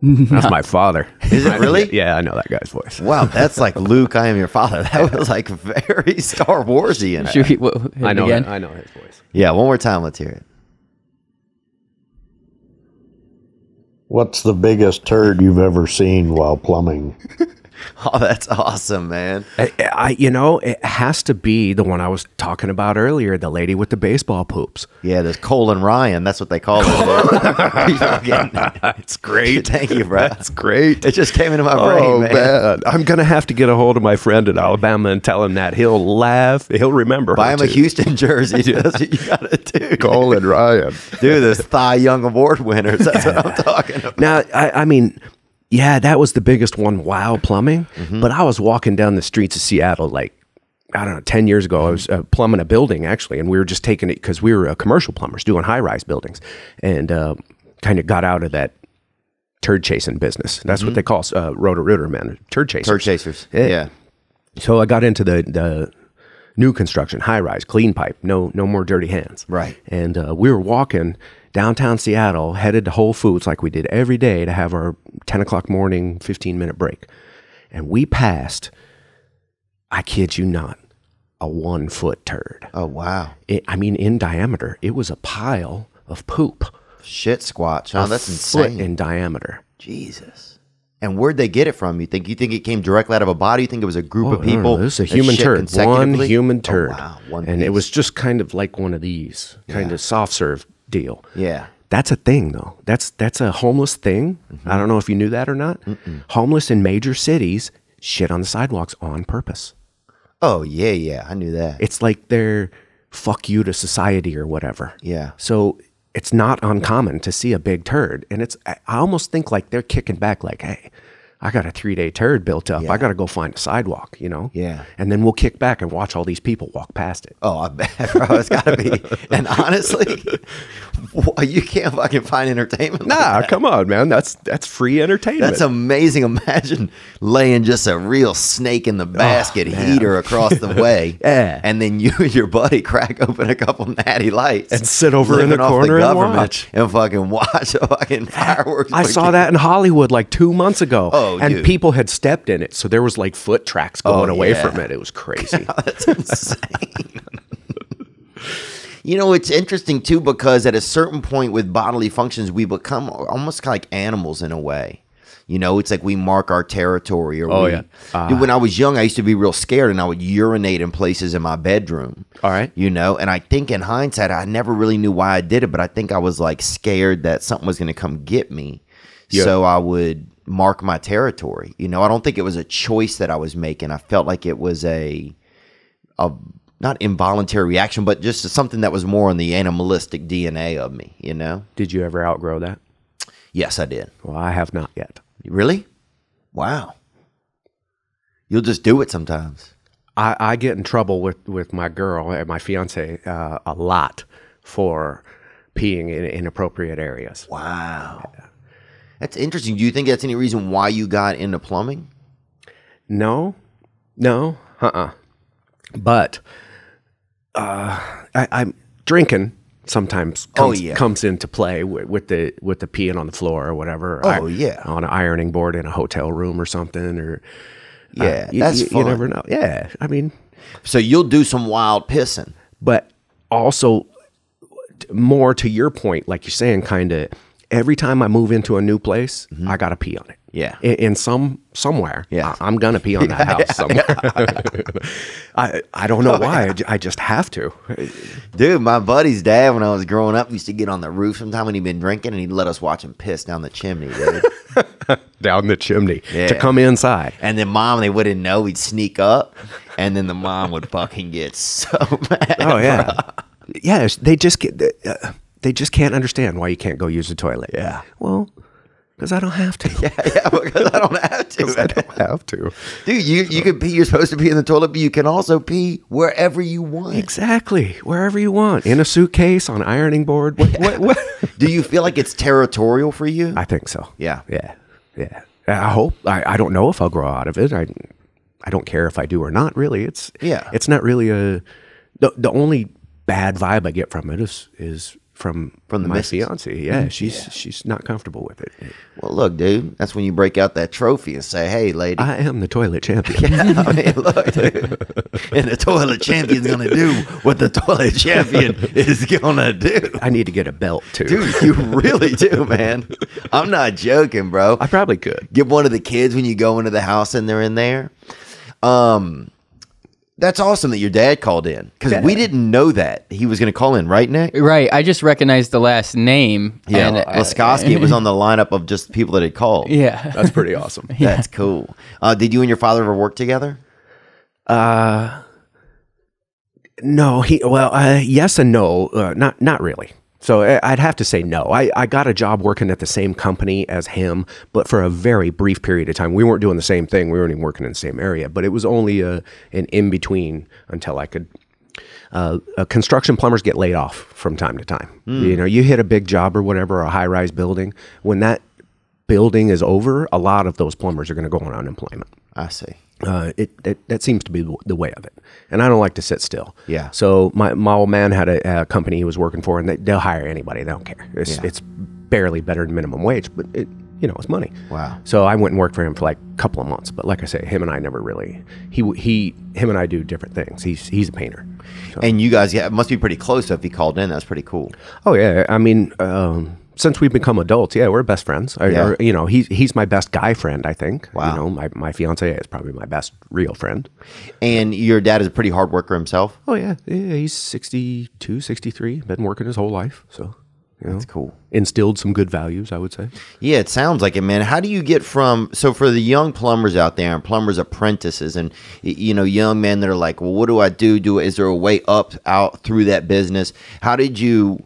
That's my father. Is it really? Yeah, I know that guy's voice. Wow, that's like Luke, I am your father. That was like very Star Wars-y. I know his voice. Yeah, one more time, let's hear it. What's the biggest turd you've ever seen while plumbing? Oh, that's awesome, man. It has to be the one I was talking about earlier, the lady with the baseball poops. Yeah, there's Colin Ryan. That's what they call it. It's great. Thank you, bro. That's great. It just came into my brain, man. I'm going to have to get a hold of my friend in Alabama and tell him that. He'll laugh. He'll remember. Buy him a Houston jersey. Dude. That's what you got to do. Colin Ryan. Dude, there's Cy Young Award winners. That's what I'm talking about. Now, I mean... Yeah, that was the biggest one, wow, plumbing. Mm-hmm. But I was walking down the streets of Seattle like I don't know, 10 years ago, I was plumbing a building actually, and we were just taking it because we were commercial plumbers doing high-rise buildings, and kind of got out of that turd chasing business. That's what they call Roto-Rooter men, turd chasers. Turd chasers, yeah. So I got into the new construction, high-rise, clean pipe, no more dirty hands. Right. And we were walking downtown Seattle, headed to Whole Foods like we did every day to have our 10 o'clock morning 15-minute break. And we passed, I kid you not, a 1-foot turd. Oh, wow. I mean, in diameter, it was a pile of poop. Shit squatch. Oh, that's insane. Foot in diameter. Jesus. And where'd they get it from? You think it came directly out of a body? You think it was a group of people? No. This is a human turd. One human turd. Oh, wow. And it was just kind of like one of these, kind of soft serve deal. Yeah. That's a thing, though. That's a homeless thing. I don't know if you knew that or not. Homeless in major cities shit on the sidewalks on purpose. Oh, yeah, yeah. I knew that. It's like their fuck you to society or whatever. Yeah. So it's not uncommon to see a big turd. And I almost think like they're kicking back like, hey, I got a 3-day turd built up. Yeah. I got to go find a sidewalk, you know? Yeah. And then we'll kick back and watch all these people walk past it. Oh, I bet, bro. It's got to be. And honestly, you can't fucking find entertainment like that. Come on, man. That's free entertainment. That's amazing. Imagine laying just a real snake in the basket heater across the way. And then you and your buddy crack open a couple Natty Lights. And sit over in the corner and watch. And fucking watch fucking fireworks. I saw that in Hollywood like 2 months ago. Oh. And people had stepped in it, so there was like foot tracks going away from it. It was crazy. God, that's insane. You know, it's interesting too, because at a certain point with bodily functions, we become almost like animals in a way. You know, it's like we mark our territory. Or dude, when I was young, I used to be real scared, and I would urinate in places in my bedroom. All right. You know, and I think in hindsight, I never really knew why I did it, but I think I was like scared that something was going to come get me. Yeah. So I would mark my territory. You know, I don't think it was a choice that I was making. I felt like it was a not involuntary reaction, but just something that was more on the animalistic DNA of me, you know? Did you ever outgrow that? Yes, I did. Well, I have not yet. Really? Wow. You'll just do it sometimes. I get in trouble with my girl and my fiance a lot for peeing in inappropriate areas. Wow. That's interesting. Do you think that's any reason why you got into plumbing? No, But I'm drinking sometimes comes into play with the peeing on the floor or whatever. Or on an ironing board in a hotel room or something. Or that's fun. You never know. Yeah, I mean, so you'll do some wild pissing, but also more to your point, like you're saying, kind of. Every time I move into a new place, I got to pee on it. Yeah. In somewhere. Yeah. I'm going to pee on that house somewhere. I don't know why. Yeah. I just have to. Dude, my buddy's dad, when I was growing up, used to get on the roof sometime when he'd been drinking, and he'd let us watch him piss down the chimney, dude. Down the chimney to come inside. And then mom, they wouldn't know. We'd sneak up, and then the mom would fucking get so mad. Oh, yeah. Bro. Yeah, they just get... They just can't understand why you can't go use the toilet. Yeah. Well, because I don't have to. Yeah, because I don't have to. I don't have to. Dude, you can pee. You're supposed to pee in the toilet, but you can also pee wherever you want. Exactly. Wherever you want. In a suitcase, on an ironing board. What? Do you feel like it's territorial for you? I think so. Yeah. Yeah. Yeah. I hope. I don't know if I'll grow out of it. I don't care if I do or not, really. It's not really a... The only bad vibe I get from it is from my fiance, she's not comfortable with it. Well, look, dude, that's when you break out that trophy and say, "Hey, lady, I am the toilet champion." I mean, look, dude, and the toilet champion's gonna do what the toilet champion is gonna do. I need to get a belt too, dude. You really do, man. I'm not joking, bro. I probably could give one of the kids when you go into the house and they're in there. That's awesome that your dad called in, because we didn't know that he was going to call in, right, Nick? Right. I just recognized the last name. Yeah, Laskowski was on the lineup of just people that had called. Yeah. That's pretty awesome. Yeah. That's cool. Did you and your father ever work together? No. Yes and no. Not really. So I'd have to say no. I got a job working at the same company as him, but for a very brief period of time. We weren't doing the same thing. We weren't even working in the same area, but it was only an in-between until I could... construction plumbers get laid off from time to time. You know, you hit a big job or whatever, or a high-rise building. When that building is over, a lot of those plumbers are going to go on unemployment. I see. That seems to be the way of it, and I don't like to sit still. Yeah. So my old man had a company he was working for, and they'll hire anybody. They don't care. It's barely better than minimum wage, but it's money. Wow. So I went and worked for him for like a couple of months, but like I say, him and I never really. Him and I do different things. He's a painter. So. And you guys, it must be pretty close. So if he called in, that's pretty cool. Oh yeah, I mean. Since we've become adults, we're best friends. He's my best guy friend, I think. Wow. My fiance is probably my best real friend. And your dad is a pretty hard worker himself? Oh, yeah. He's 62, 63, been working his whole life. So, that's cool. Instilled some good values, I would say. Yeah, it sounds like it, man. How do you get from, so for the young plumbers out there and plumbers apprentices and, young men that are like, well, what do I do? Is there a way up out through that business? How did you...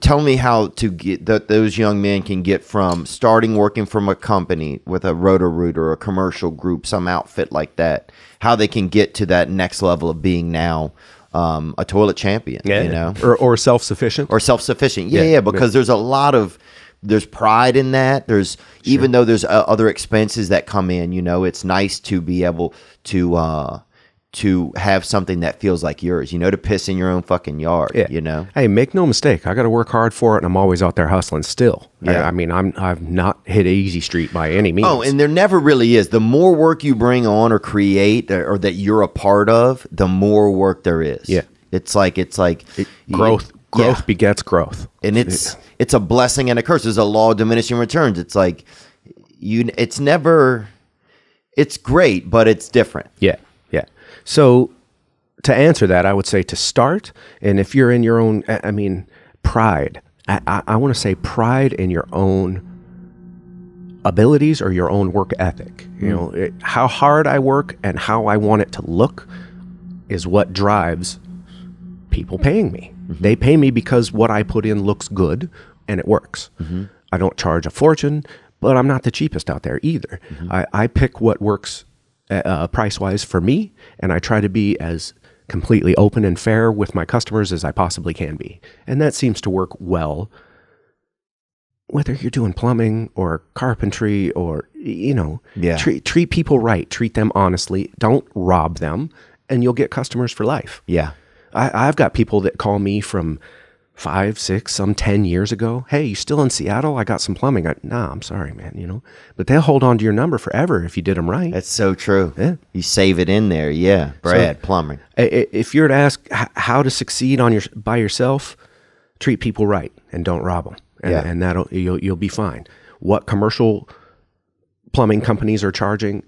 tell me how to get that those young men can get from starting working from a company with a Roto-Rooter, a commercial group, some outfit like that, how they can get to that next level of being now a toilet champion, or self-sufficient. Or self-sufficient. Yeah, because there's a lot of, there's pride in that. There's, even though there's other expenses that come in, it's nice to be able to have something that feels like yours, to piss in your own fucking yard, Hey, make no mistake. I got to work hard for it, and I'm always out there hustling still. Yeah. I mean, I've not hit an easy street by any means. Oh, and there never really is. The more work you bring on or create or that you're a part of, the more work there is. Yeah. It's like growth. Growth begets growth. And it's a blessing and a curse. There's a law of diminishing returns. It's like it's never, it's great, but it's different. Yeah. So to answer that, I would say to start, and if you're in your own, pride, I want to say pride in your own abilities or your own work ethic. How hard I work and how I want it to look is what drives people paying me. Mm-hmm. They pay me because what I put in looks good and it works. Mm-hmm. I don't charge a fortune, but I'm not the cheapest out there either. Mm-hmm. I pick what works price-wise for me, and I try to be as completely open and fair with my customers as I possibly can be. And that seems to work well, whether you're doing plumbing or carpentry or, treat people right, treat them honestly, don't rob them, and you'll get customers for life. Yeah. I've got people that call me from 5, 6, some 10 years ago. Hey, you still in Seattle? I got some plumbing. Nah, I'm sorry, man, But they'll hold on to your number forever if you did them right. That's so true. Yeah. You save it in there. Yeah, Brad, so, plumbing. If you're to ask how to succeed by yourself, treat people right and don't rob them. And that'll, you'll be fine. What commercial plumbing companies are charging,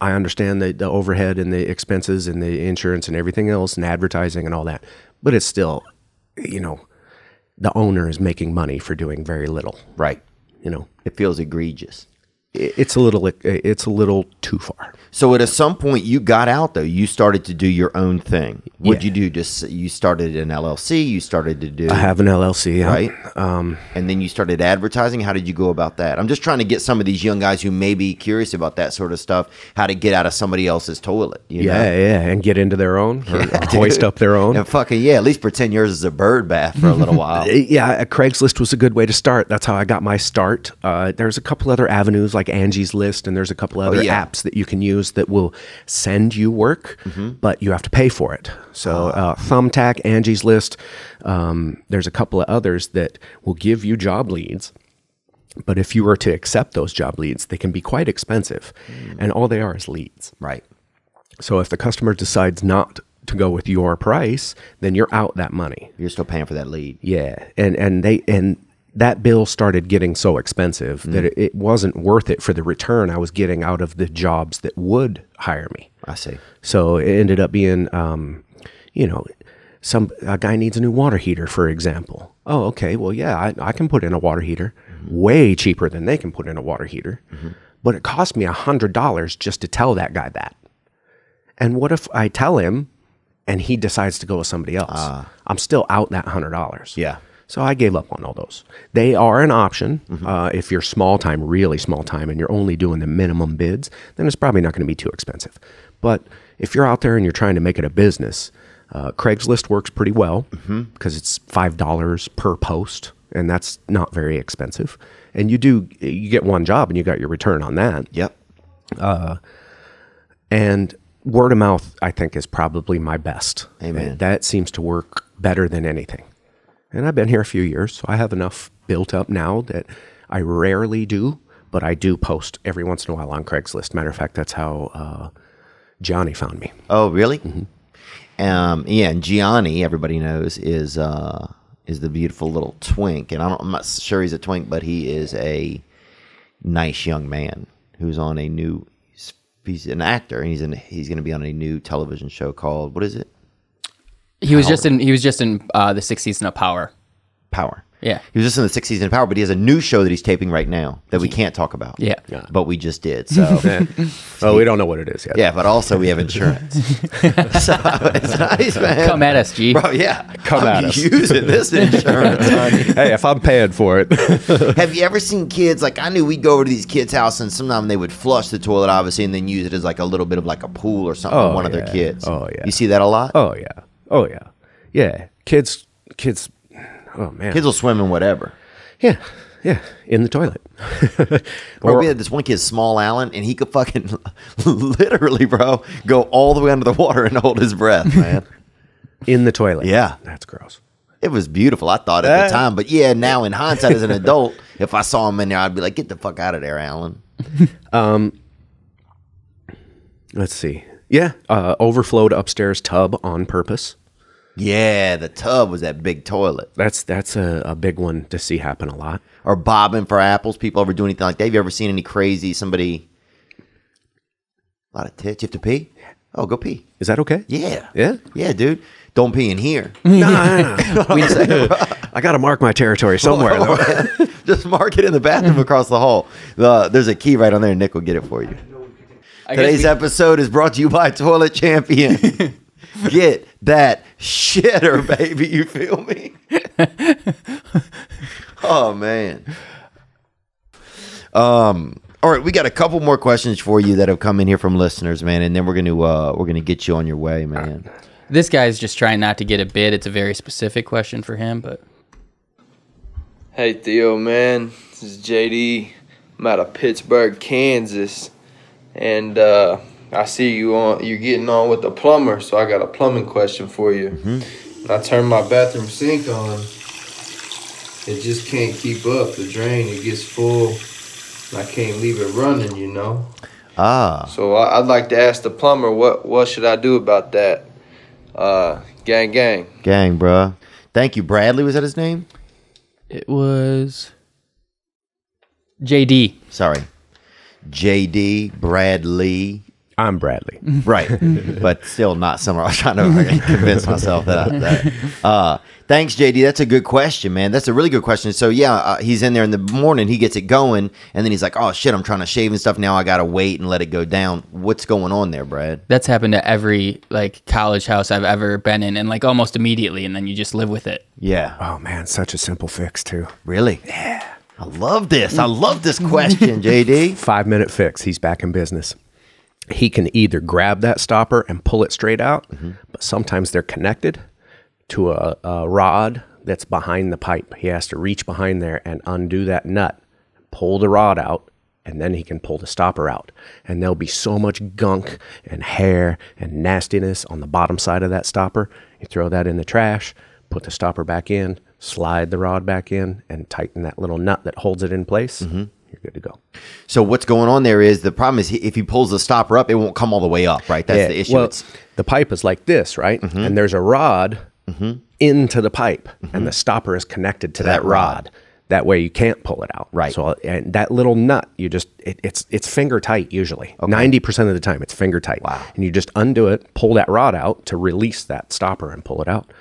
I understand the overhead and the expenses and the insurance and everything else and advertising and all that, but it's still, the owner is making money for doing very little. Right. It feels egregious. It's a little too far. So at some point you got out though. You started to do your own thing. What'd you do? Just you started an LLC. You started to do. I have an LLC. Right. And then you started advertising. How did you go about that? I'm just trying to get some of these young guys who may be curious about that sort of stuff, how to get out of somebody else's toilet. And get into their own or hoist up their own. And at least pretend yours is a bird bath for a little while. Craigslist was a good way to start. That's how I got my start. There's a couple other avenues like Angie's List, and there's a couple other apps that you can use that will send you work, but you have to pay for it. So Thumbtack, Angie's List, there's a couple of others that will give you job leads, but if you were to accept those job leads, they can be quite expensive, and all they are is leads. Right. So if the customer decides not to go with your price, then you're out that money. You're still paying for that lead. Yeah, and that bill started getting so expensive that it wasn't worth it for the return I was getting out of the jobs that would hire me. I see. So it ended up being, a guy needs a new water heater, for example. Oh, okay. Well, yeah, I can put in a water heater way cheaper than they can put in a water heater. Mm-hmm. But it cost me $100 just to tell that guy that. And what if I tell him and he decides to go with somebody else, I'm still out that $100. Yeah. So I gave up on all those. They are an option. Mm-hmm. If you're small time, really small time, and you're only doing the minimum bids, then it's probably not going to be too expensive. But if you're out there and you're trying to make it a business, Craigslist works pretty well because it's $5 per post, and that's not very expensive. And you get one job and you got your return on that. Yep. And word of mouth, I think, is probably my best. Amen. And that seems to work better than anything. And I've been here a few years, so I have enough built up now that I rarely do, but I do post every once in a while on Craigslist. Matter of fact, that's how Gianni found me. Oh, really? Mm-hmm. Yeah, and Gianni, everybody knows, is the beautiful little twink. And I'm not sure he's a twink, but he is a nice young man who's on a new... He's an actor, and he's going to be on a new television show called, what is it? He was just in the sixth season of Power. Power. Yeah. He was just in the sixth season of Power, but he has a new show that he's taping right now that we can't talk about. Yeah. But we just did. So, well, we don't know what it is yet. Yeah, but also we have insurance. So it's nice, man. Come at us, G. Bro, yeah. Come at us. Using this insurance. Hey, if I'm paying for it. Have you ever seen kids, like, I knew we'd go over to these kids' house and sometimes they would flush the toilet, obviously, and then use it as like a little bit of like a pool or something for one of their kids. Oh, yeah. You see that a lot? Oh, yeah. Oh, yeah. Yeah. Kids. Oh, man. Kids will swim in whatever. Yeah. Yeah. In the toilet. Or we had this one kid, Small Allen, and he could fucking literally, bro, go all the way under the water and hold his breath, man. In the toilet. Yeah. That's gross. It was beautiful, I thought, at the time. But yeah, now in hindsight, as an adult, if I saw him in there, I'd be like, get the fuck out of there, Allen. Let's see. Yeah. Overflowed upstairs tub on purpose. Yeah, the tub was that big toilet. That's a big one to see happen a lot. Or bobbing for apples. People ever do anything like that? Have you ever seen any crazy somebody? A lot of tits. You have to pee? Oh, go pee. Is that okay? Yeah. Yeah? Yeah, dude. Don't pee in here. No. I got to mark my territory somewhere. Just mark it in the bathroom across the hall. There's a key right on there. Nick will get it for you. Today's episode is brought to you by Toilet Champion. Get that shitter, baby. You feel me? Oh, man. All right, we got a couple more questions for you that have come in here from listeners, man, and then we're gonna get you on your way, man. This guy's just trying not to get a bid. It's a very specific question for him, but hey, Theo, man, this is JD. I'm out of Pittsburgh, Kansas, and I see you're getting on with the plumber, so I got a plumbing question for you. Mm-hmm. I turn my bathroom sink on. It just can't keep up. The drain, it gets full. I can't leave it running, you know. So I'd like to ask the plumber, what should I do about that? Gang. Gang, bruh. Thank you. Bradley, was that his name? It was JD. Sorry. JD, Bradley. I'm Bradley. Right. But still not somewhere I was trying to convince myself that. Thanks, JD. That's a good question, man. That's a really good question. So, yeah, he's in there in the morning. He gets it going. And then he's like, oh, shit, I'm trying to shave and stuff. Now I got to wait and let it go down. What's going on there, Brad? That's happened to every, like, college house I've ever been in. And, like, almost immediately. And then you just live with it. Yeah. Oh, man. Such a simple fix, too. Really? Yeah. I love this. I love this question, JD. 5-minute fix. He's back in business. He can either grab that stopper and pull it straight out, but sometimes they're connected to a rod that's behind the pipe. He has to reach behind there and undo that nut, pull the rod out, and then he can pull the stopper out. And there'll be so much gunk and hair and nastiness on the bottom side of that stopper. You throw that in the trash, put the stopper back in, slide the rod back in, and tighten that little nut that holds it in place. You're good to go. So what's going on there is, the problem is, if he pulls the stopper up, it won't come all the way up, right? That's the issue. Well, the pipe is like this, right? And there's a rod into the pipe, and the stopper is connected to that rod. That way you can't pull it out. Right. So and that little nut, you just, it's finger tight usually. Okay. 90% of the time it's finger tight. Wow. And you just undo it, pull that rod out to release that stopper and pull it out.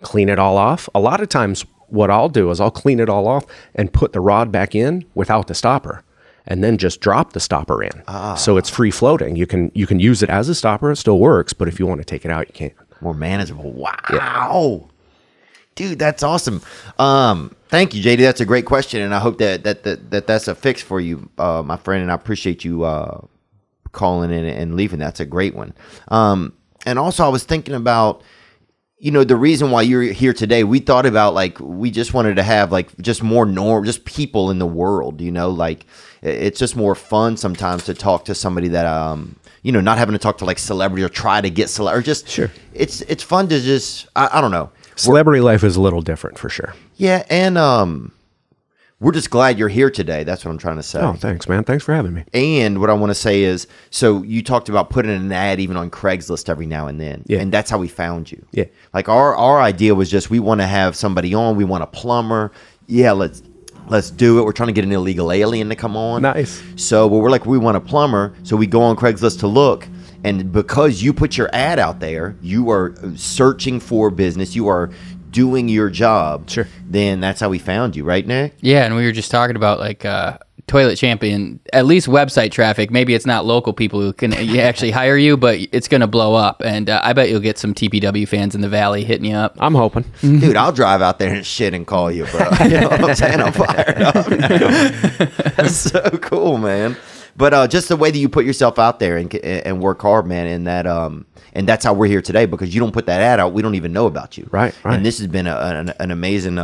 Clean it all off. A lot of times what I'll do is I'll clean it all off and put the rod back in without the stopper, and then just drop the stopper in. So it's free floating. You can use it as a stopper. It still works, but if you want to take it out, you can. more manageable. Wow. Yeah. Dude, that's awesome. Thank you, JD. That's a great question, and I hope that that's a fix for you, my friend. And I appreciate you calling in and leaving. That's a great one. And also, I was thinking about, you know, the reason why you're here today. We thought about, like, we just wanted to have, like, just more just people in the world. You know, like, it's just more fun sometimes to talk to somebody that you know, not having to talk to, like, celebrities or try to get celebrities. Just sure, it's fun to just I don't know. Celebrity life is a little different for sure. Yeah, and we're just glad you're here today. That's what I'm trying to say. Oh, thanks, man. Thanks for having me. And what I want to say is, so you talked about putting an ad even on Craigslist every now and then. Yeah. And that's how we found you. Yeah. Like, our idea was just, we want to have somebody on. We want a plumber. Yeah, let's do it. We're trying to get an illegal alien to come on. Nice. So, but we're like, we want a plumber. So we go on Craigslist to look. And because you put your ad out there, you are searching for business, you are doing your job, sure, then that's how we found you, right, Nick? Yeah, and we were just talking about, like, Toilet Champion, at least website traffic. Maybe it's not local people who can actually hire you, but it's going to blow up. And I bet you'll get some TPW fans in the valley hitting you up. I'm hoping. Dude, I'll drive out there and shit and call you, bro. You know what I'm saying? I'm fired up now. That's so cool, man. But just the way that you put yourself out there and work hard, man, and that and that's how we're here today, because you don't put that ad out, we don't even know about you, right. And this has been an amazing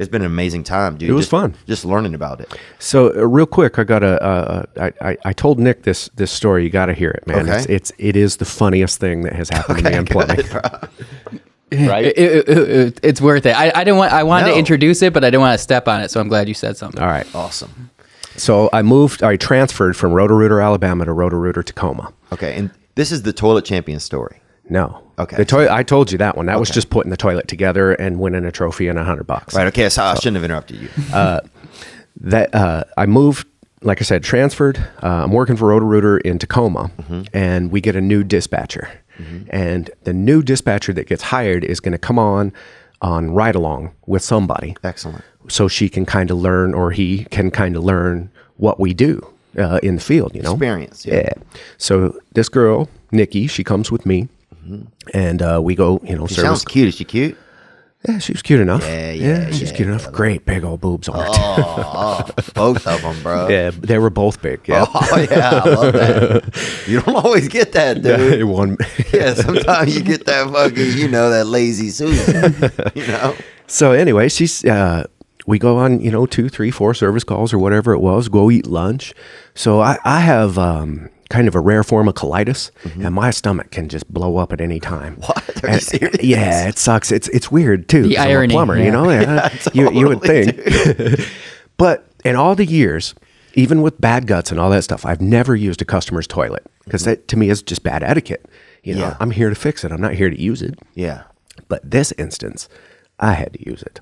it's been an amazing time, dude. It was fun, just learning about it. So real quick, I got I told Nick this story. You got to hear it, man. Okay. It is the funniest thing that has happened to me in plumbing. Right, it's worth it. I wanted to introduce it, but I didn't want to step on it. So I'm glad you said something. All right, awesome. So I transferred from Roto-Rooter, Alabama to Roto-Rooter, Tacoma. Okay. And this is the Toilet Champion story. No. Okay. I told you that one. That was just putting the toilet together and winning a trophy and $100. Right. Okay. So I shouldn't have interrupted you. I moved, like I said, transferred. I'm working for Roto-Rooter in Tacoma, and we get a new dispatcher. And the new dispatcher that gets hired is going to come on ride along with somebody. Excellent. So she can kind of learn, or he can kind of learn what we do in the field, you know? Experience, yeah. So this girl, Nikki, she comes with me, and we go, you know, she sounds cute. Is she cute? Yeah, she was cute enough. Yeah, she's cute enough. Great big old boobs on her. Both of them, bro. Yeah, they were both big. Yeah. Oh, yeah, I love that. You don't always get that, dude. Yeah, sometimes you get that fucking, you know, that lazy Susan, you know? So anyway, she's... we go on, you know, 2, 3, 4 service calls or whatever it was, go eat lunch. So I have kind of a rare form of colitis, and my stomach can just blow up at any time. What? Are you serious? Yeah, it sucks. It's weird, too. The irony. I'm a plumber, you know? Yeah, totally, you would think. But in all the years, even with bad guts and all that stuff, I've never used a customer's toilet, because that, to me, is just bad etiquette. You know, I'm here to fix it. I'm not here to use it. Yeah. But this instance, I had to use it.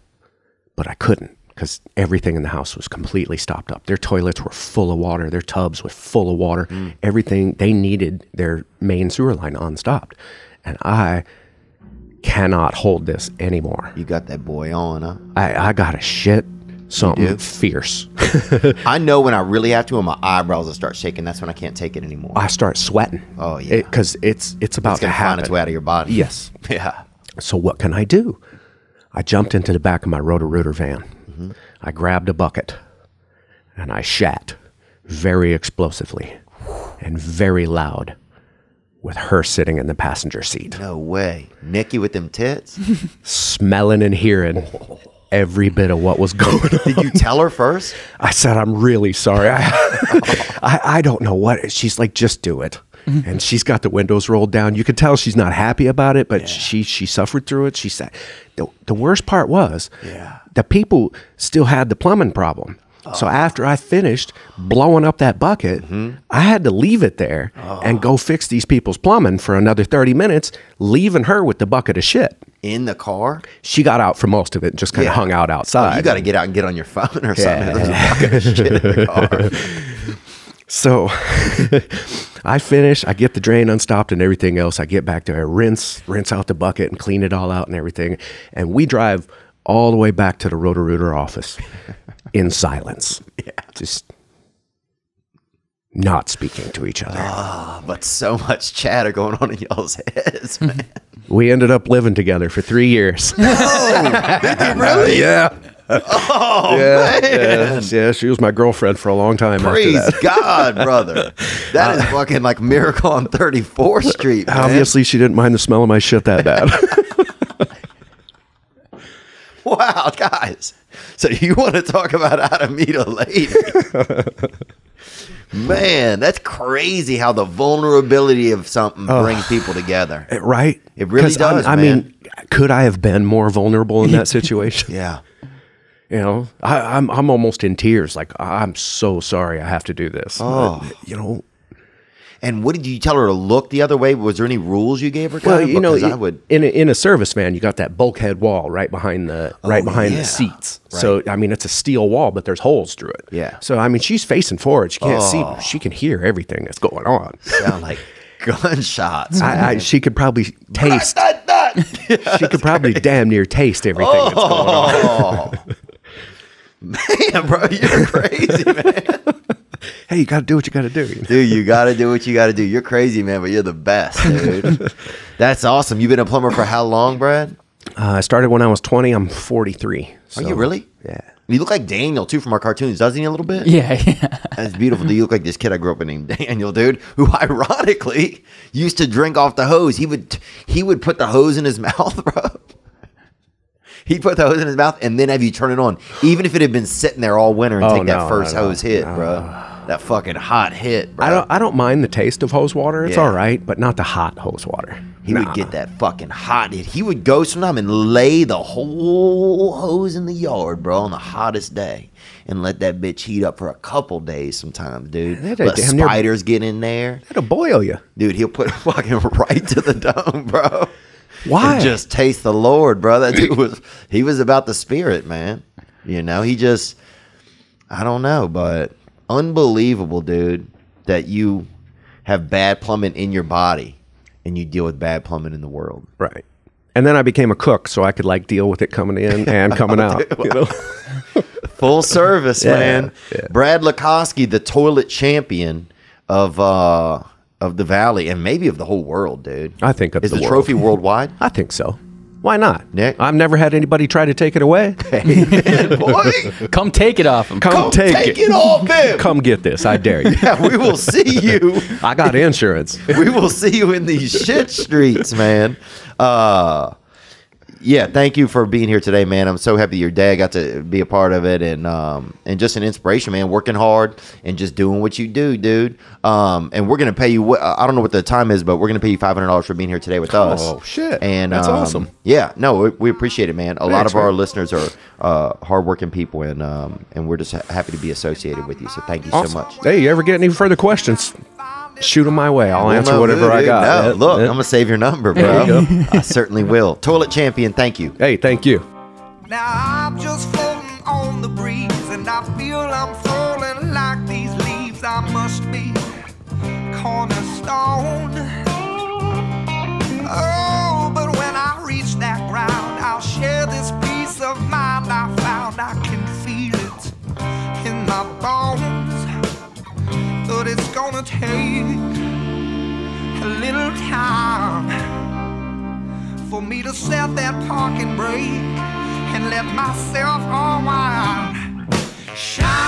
But I couldn't, because everything in the house was completely stopped up. Their toilets were full of water. Their tubs were full of water. Everything, they needed their main sewer line unstopped. And I cannot hold this anymore. You got that boy on, huh? I got a shit something fierce. I know when I really have to, and my eyebrows will start shaking. That's when I can't take it anymore. I start sweating. Oh, yeah. Because it's about to happen. It's going to find its way out of your body. Yes. Yeah. So what can I do? I jumped into the back of my Roto-Rooter van. I grabbed a bucket and I shat very explosively and very loud, with her sitting in the passenger seat. No way. Nikki with them tits? Smelling and hearing every bit of what was going on. Did you tell her first? I said, I'm really sorry. I don't know what. She's like, just do it. And she's got the windows rolled down. You could tell she's not happy about it, but she suffered through it. She said, the worst part was the people still had the plumbing problem. Oh. So after I finished blowing up that bucket, I had to leave it there and go fix these people's plumbing for another 30 minutes, leaving her with the bucket of shit. In the car? She got out for most of it and just kind of hung out outside. Oh, you got to get out and get on your phone or something. There's a bucket of shit in the car. So I finish, I get the drain unstopped and everything else. I get back there, I rinse out the bucket and clean it all out and everything. And we drive all the way back to the Roto-Rooter office in silence. Yeah. Just not speaking to each other. Oh, but so much chatter going on in y'all's heads, man. We ended up living together for 3 years. Oh, did you really? Yeah. Oh, yeah, man. Yeah, she was my girlfriend for a long time. Praise after that. God, brother. That is fucking like Miracle on 34th Street, man. Obviously, she didn't mind the smell of my shit that bad. Wow, guys. So you want to talk about how to meet a lady. Man, that's crazy how the vulnerability of something brings people together. Right? It really does, I mean, could I have been more vulnerable in that situation? Yeah. You know, I'm almost in tears. Like, I'm so sorry I have to do this. Oh. But, you know. And what did you tell her to look the other way? Was there any rules you gave her? Well, you know, in a service van, you got that bulkhead wall right behind the the seats. Right. So I mean, it's a steel wall, but there's holes through it. Yeah. So I mean, she's facing forward. She can't see, but she can hear everything that's going on. Sound like gunshots. She could probably taste. She could probably damn near taste everything that's going on. Man, bro, you're crazy, man. Hey, you got to do what you got to do. Dude, you got to do what you got to do. You're crazy, man, but you're the best, dude. That's awesome. You've been a plumber for how long, Brad? I started when I was 20. I'm 43. So. Are you really? Yeah. You look like Daniel, too, from our cartoons, doesn't he, a little bit? Yeah. That's beautiful. You look like this kid I grew up with named Daniel, dude, who ironically used to drink off the hose. He would put the hose in his mouth, bro. He'd put the hose in his mouth and then have you turn it on, even if it had been sitting there all winter and take that first hose hit, bro. That fucking hot hit, bro. I don't mind the taste of hose water. It's all right, but not the hot hose water. He would get that fucking hot hit. He would go sometime and lay the whole hose in the yard, bro, on the hottest day and let that bitch heat up for a couple days sometimes, dude. Let spiders get in there. That'll boil you. Dude, he'll put it fucking right to the dome, bro. Why? And just taste the Lord, bro. That dude was, he was about the spirit, man. You know, he just, I don't know, but... Unbelievable, dude, that you have bad plumbing in your body and you deal with bad plumbing in the world. Right. And then I became a cook so I could like deal with it coming in and coming out. Dude, wow. You know? Full service, man. Yeah. Brad Laskowski, the toilet champion of the Valley and maybe of the whole world, dude. I think of the world. Is the trophy worldwide? I think so. Why not, Nick? I've never had anybody try to take it away. Hey, man, boy. Come take it off him. Come take it off him. Come get this. I dare you. Yeah, we will see you. I got insurance. We will see you in these shit streets, man. Yeah, thank you for being here today, man. I'm so happy your dad got to be a part of it and just an inspiration, man, working hard and just doing what you do, dude. And we're going to pay you, I don't know what the time is, but we're going to pay you $500 for being here today with us. Oh, shit. And that's awesome. Yeah, no, we appreciate it, man. A lot of our listeners are hardworking people, and we're just happy to be associated with you. So thank you so much. Hey, you ever get any further questions? Shoot them my way. I'll answer whatever I got. No, look, I'm going to save your number, bro. I certainly will. Toilet Champion, thank you. Hey, thank you. Now I'm just floating on the breeze and I feel I'm falling like these leaves. I must be cornerstone. Oh, but when I reach that ground, I'll share this piece of mind I found. I can feel it in my bones, but it's gonna take a little time for me to set that parking brake and let myself unwind. Shine.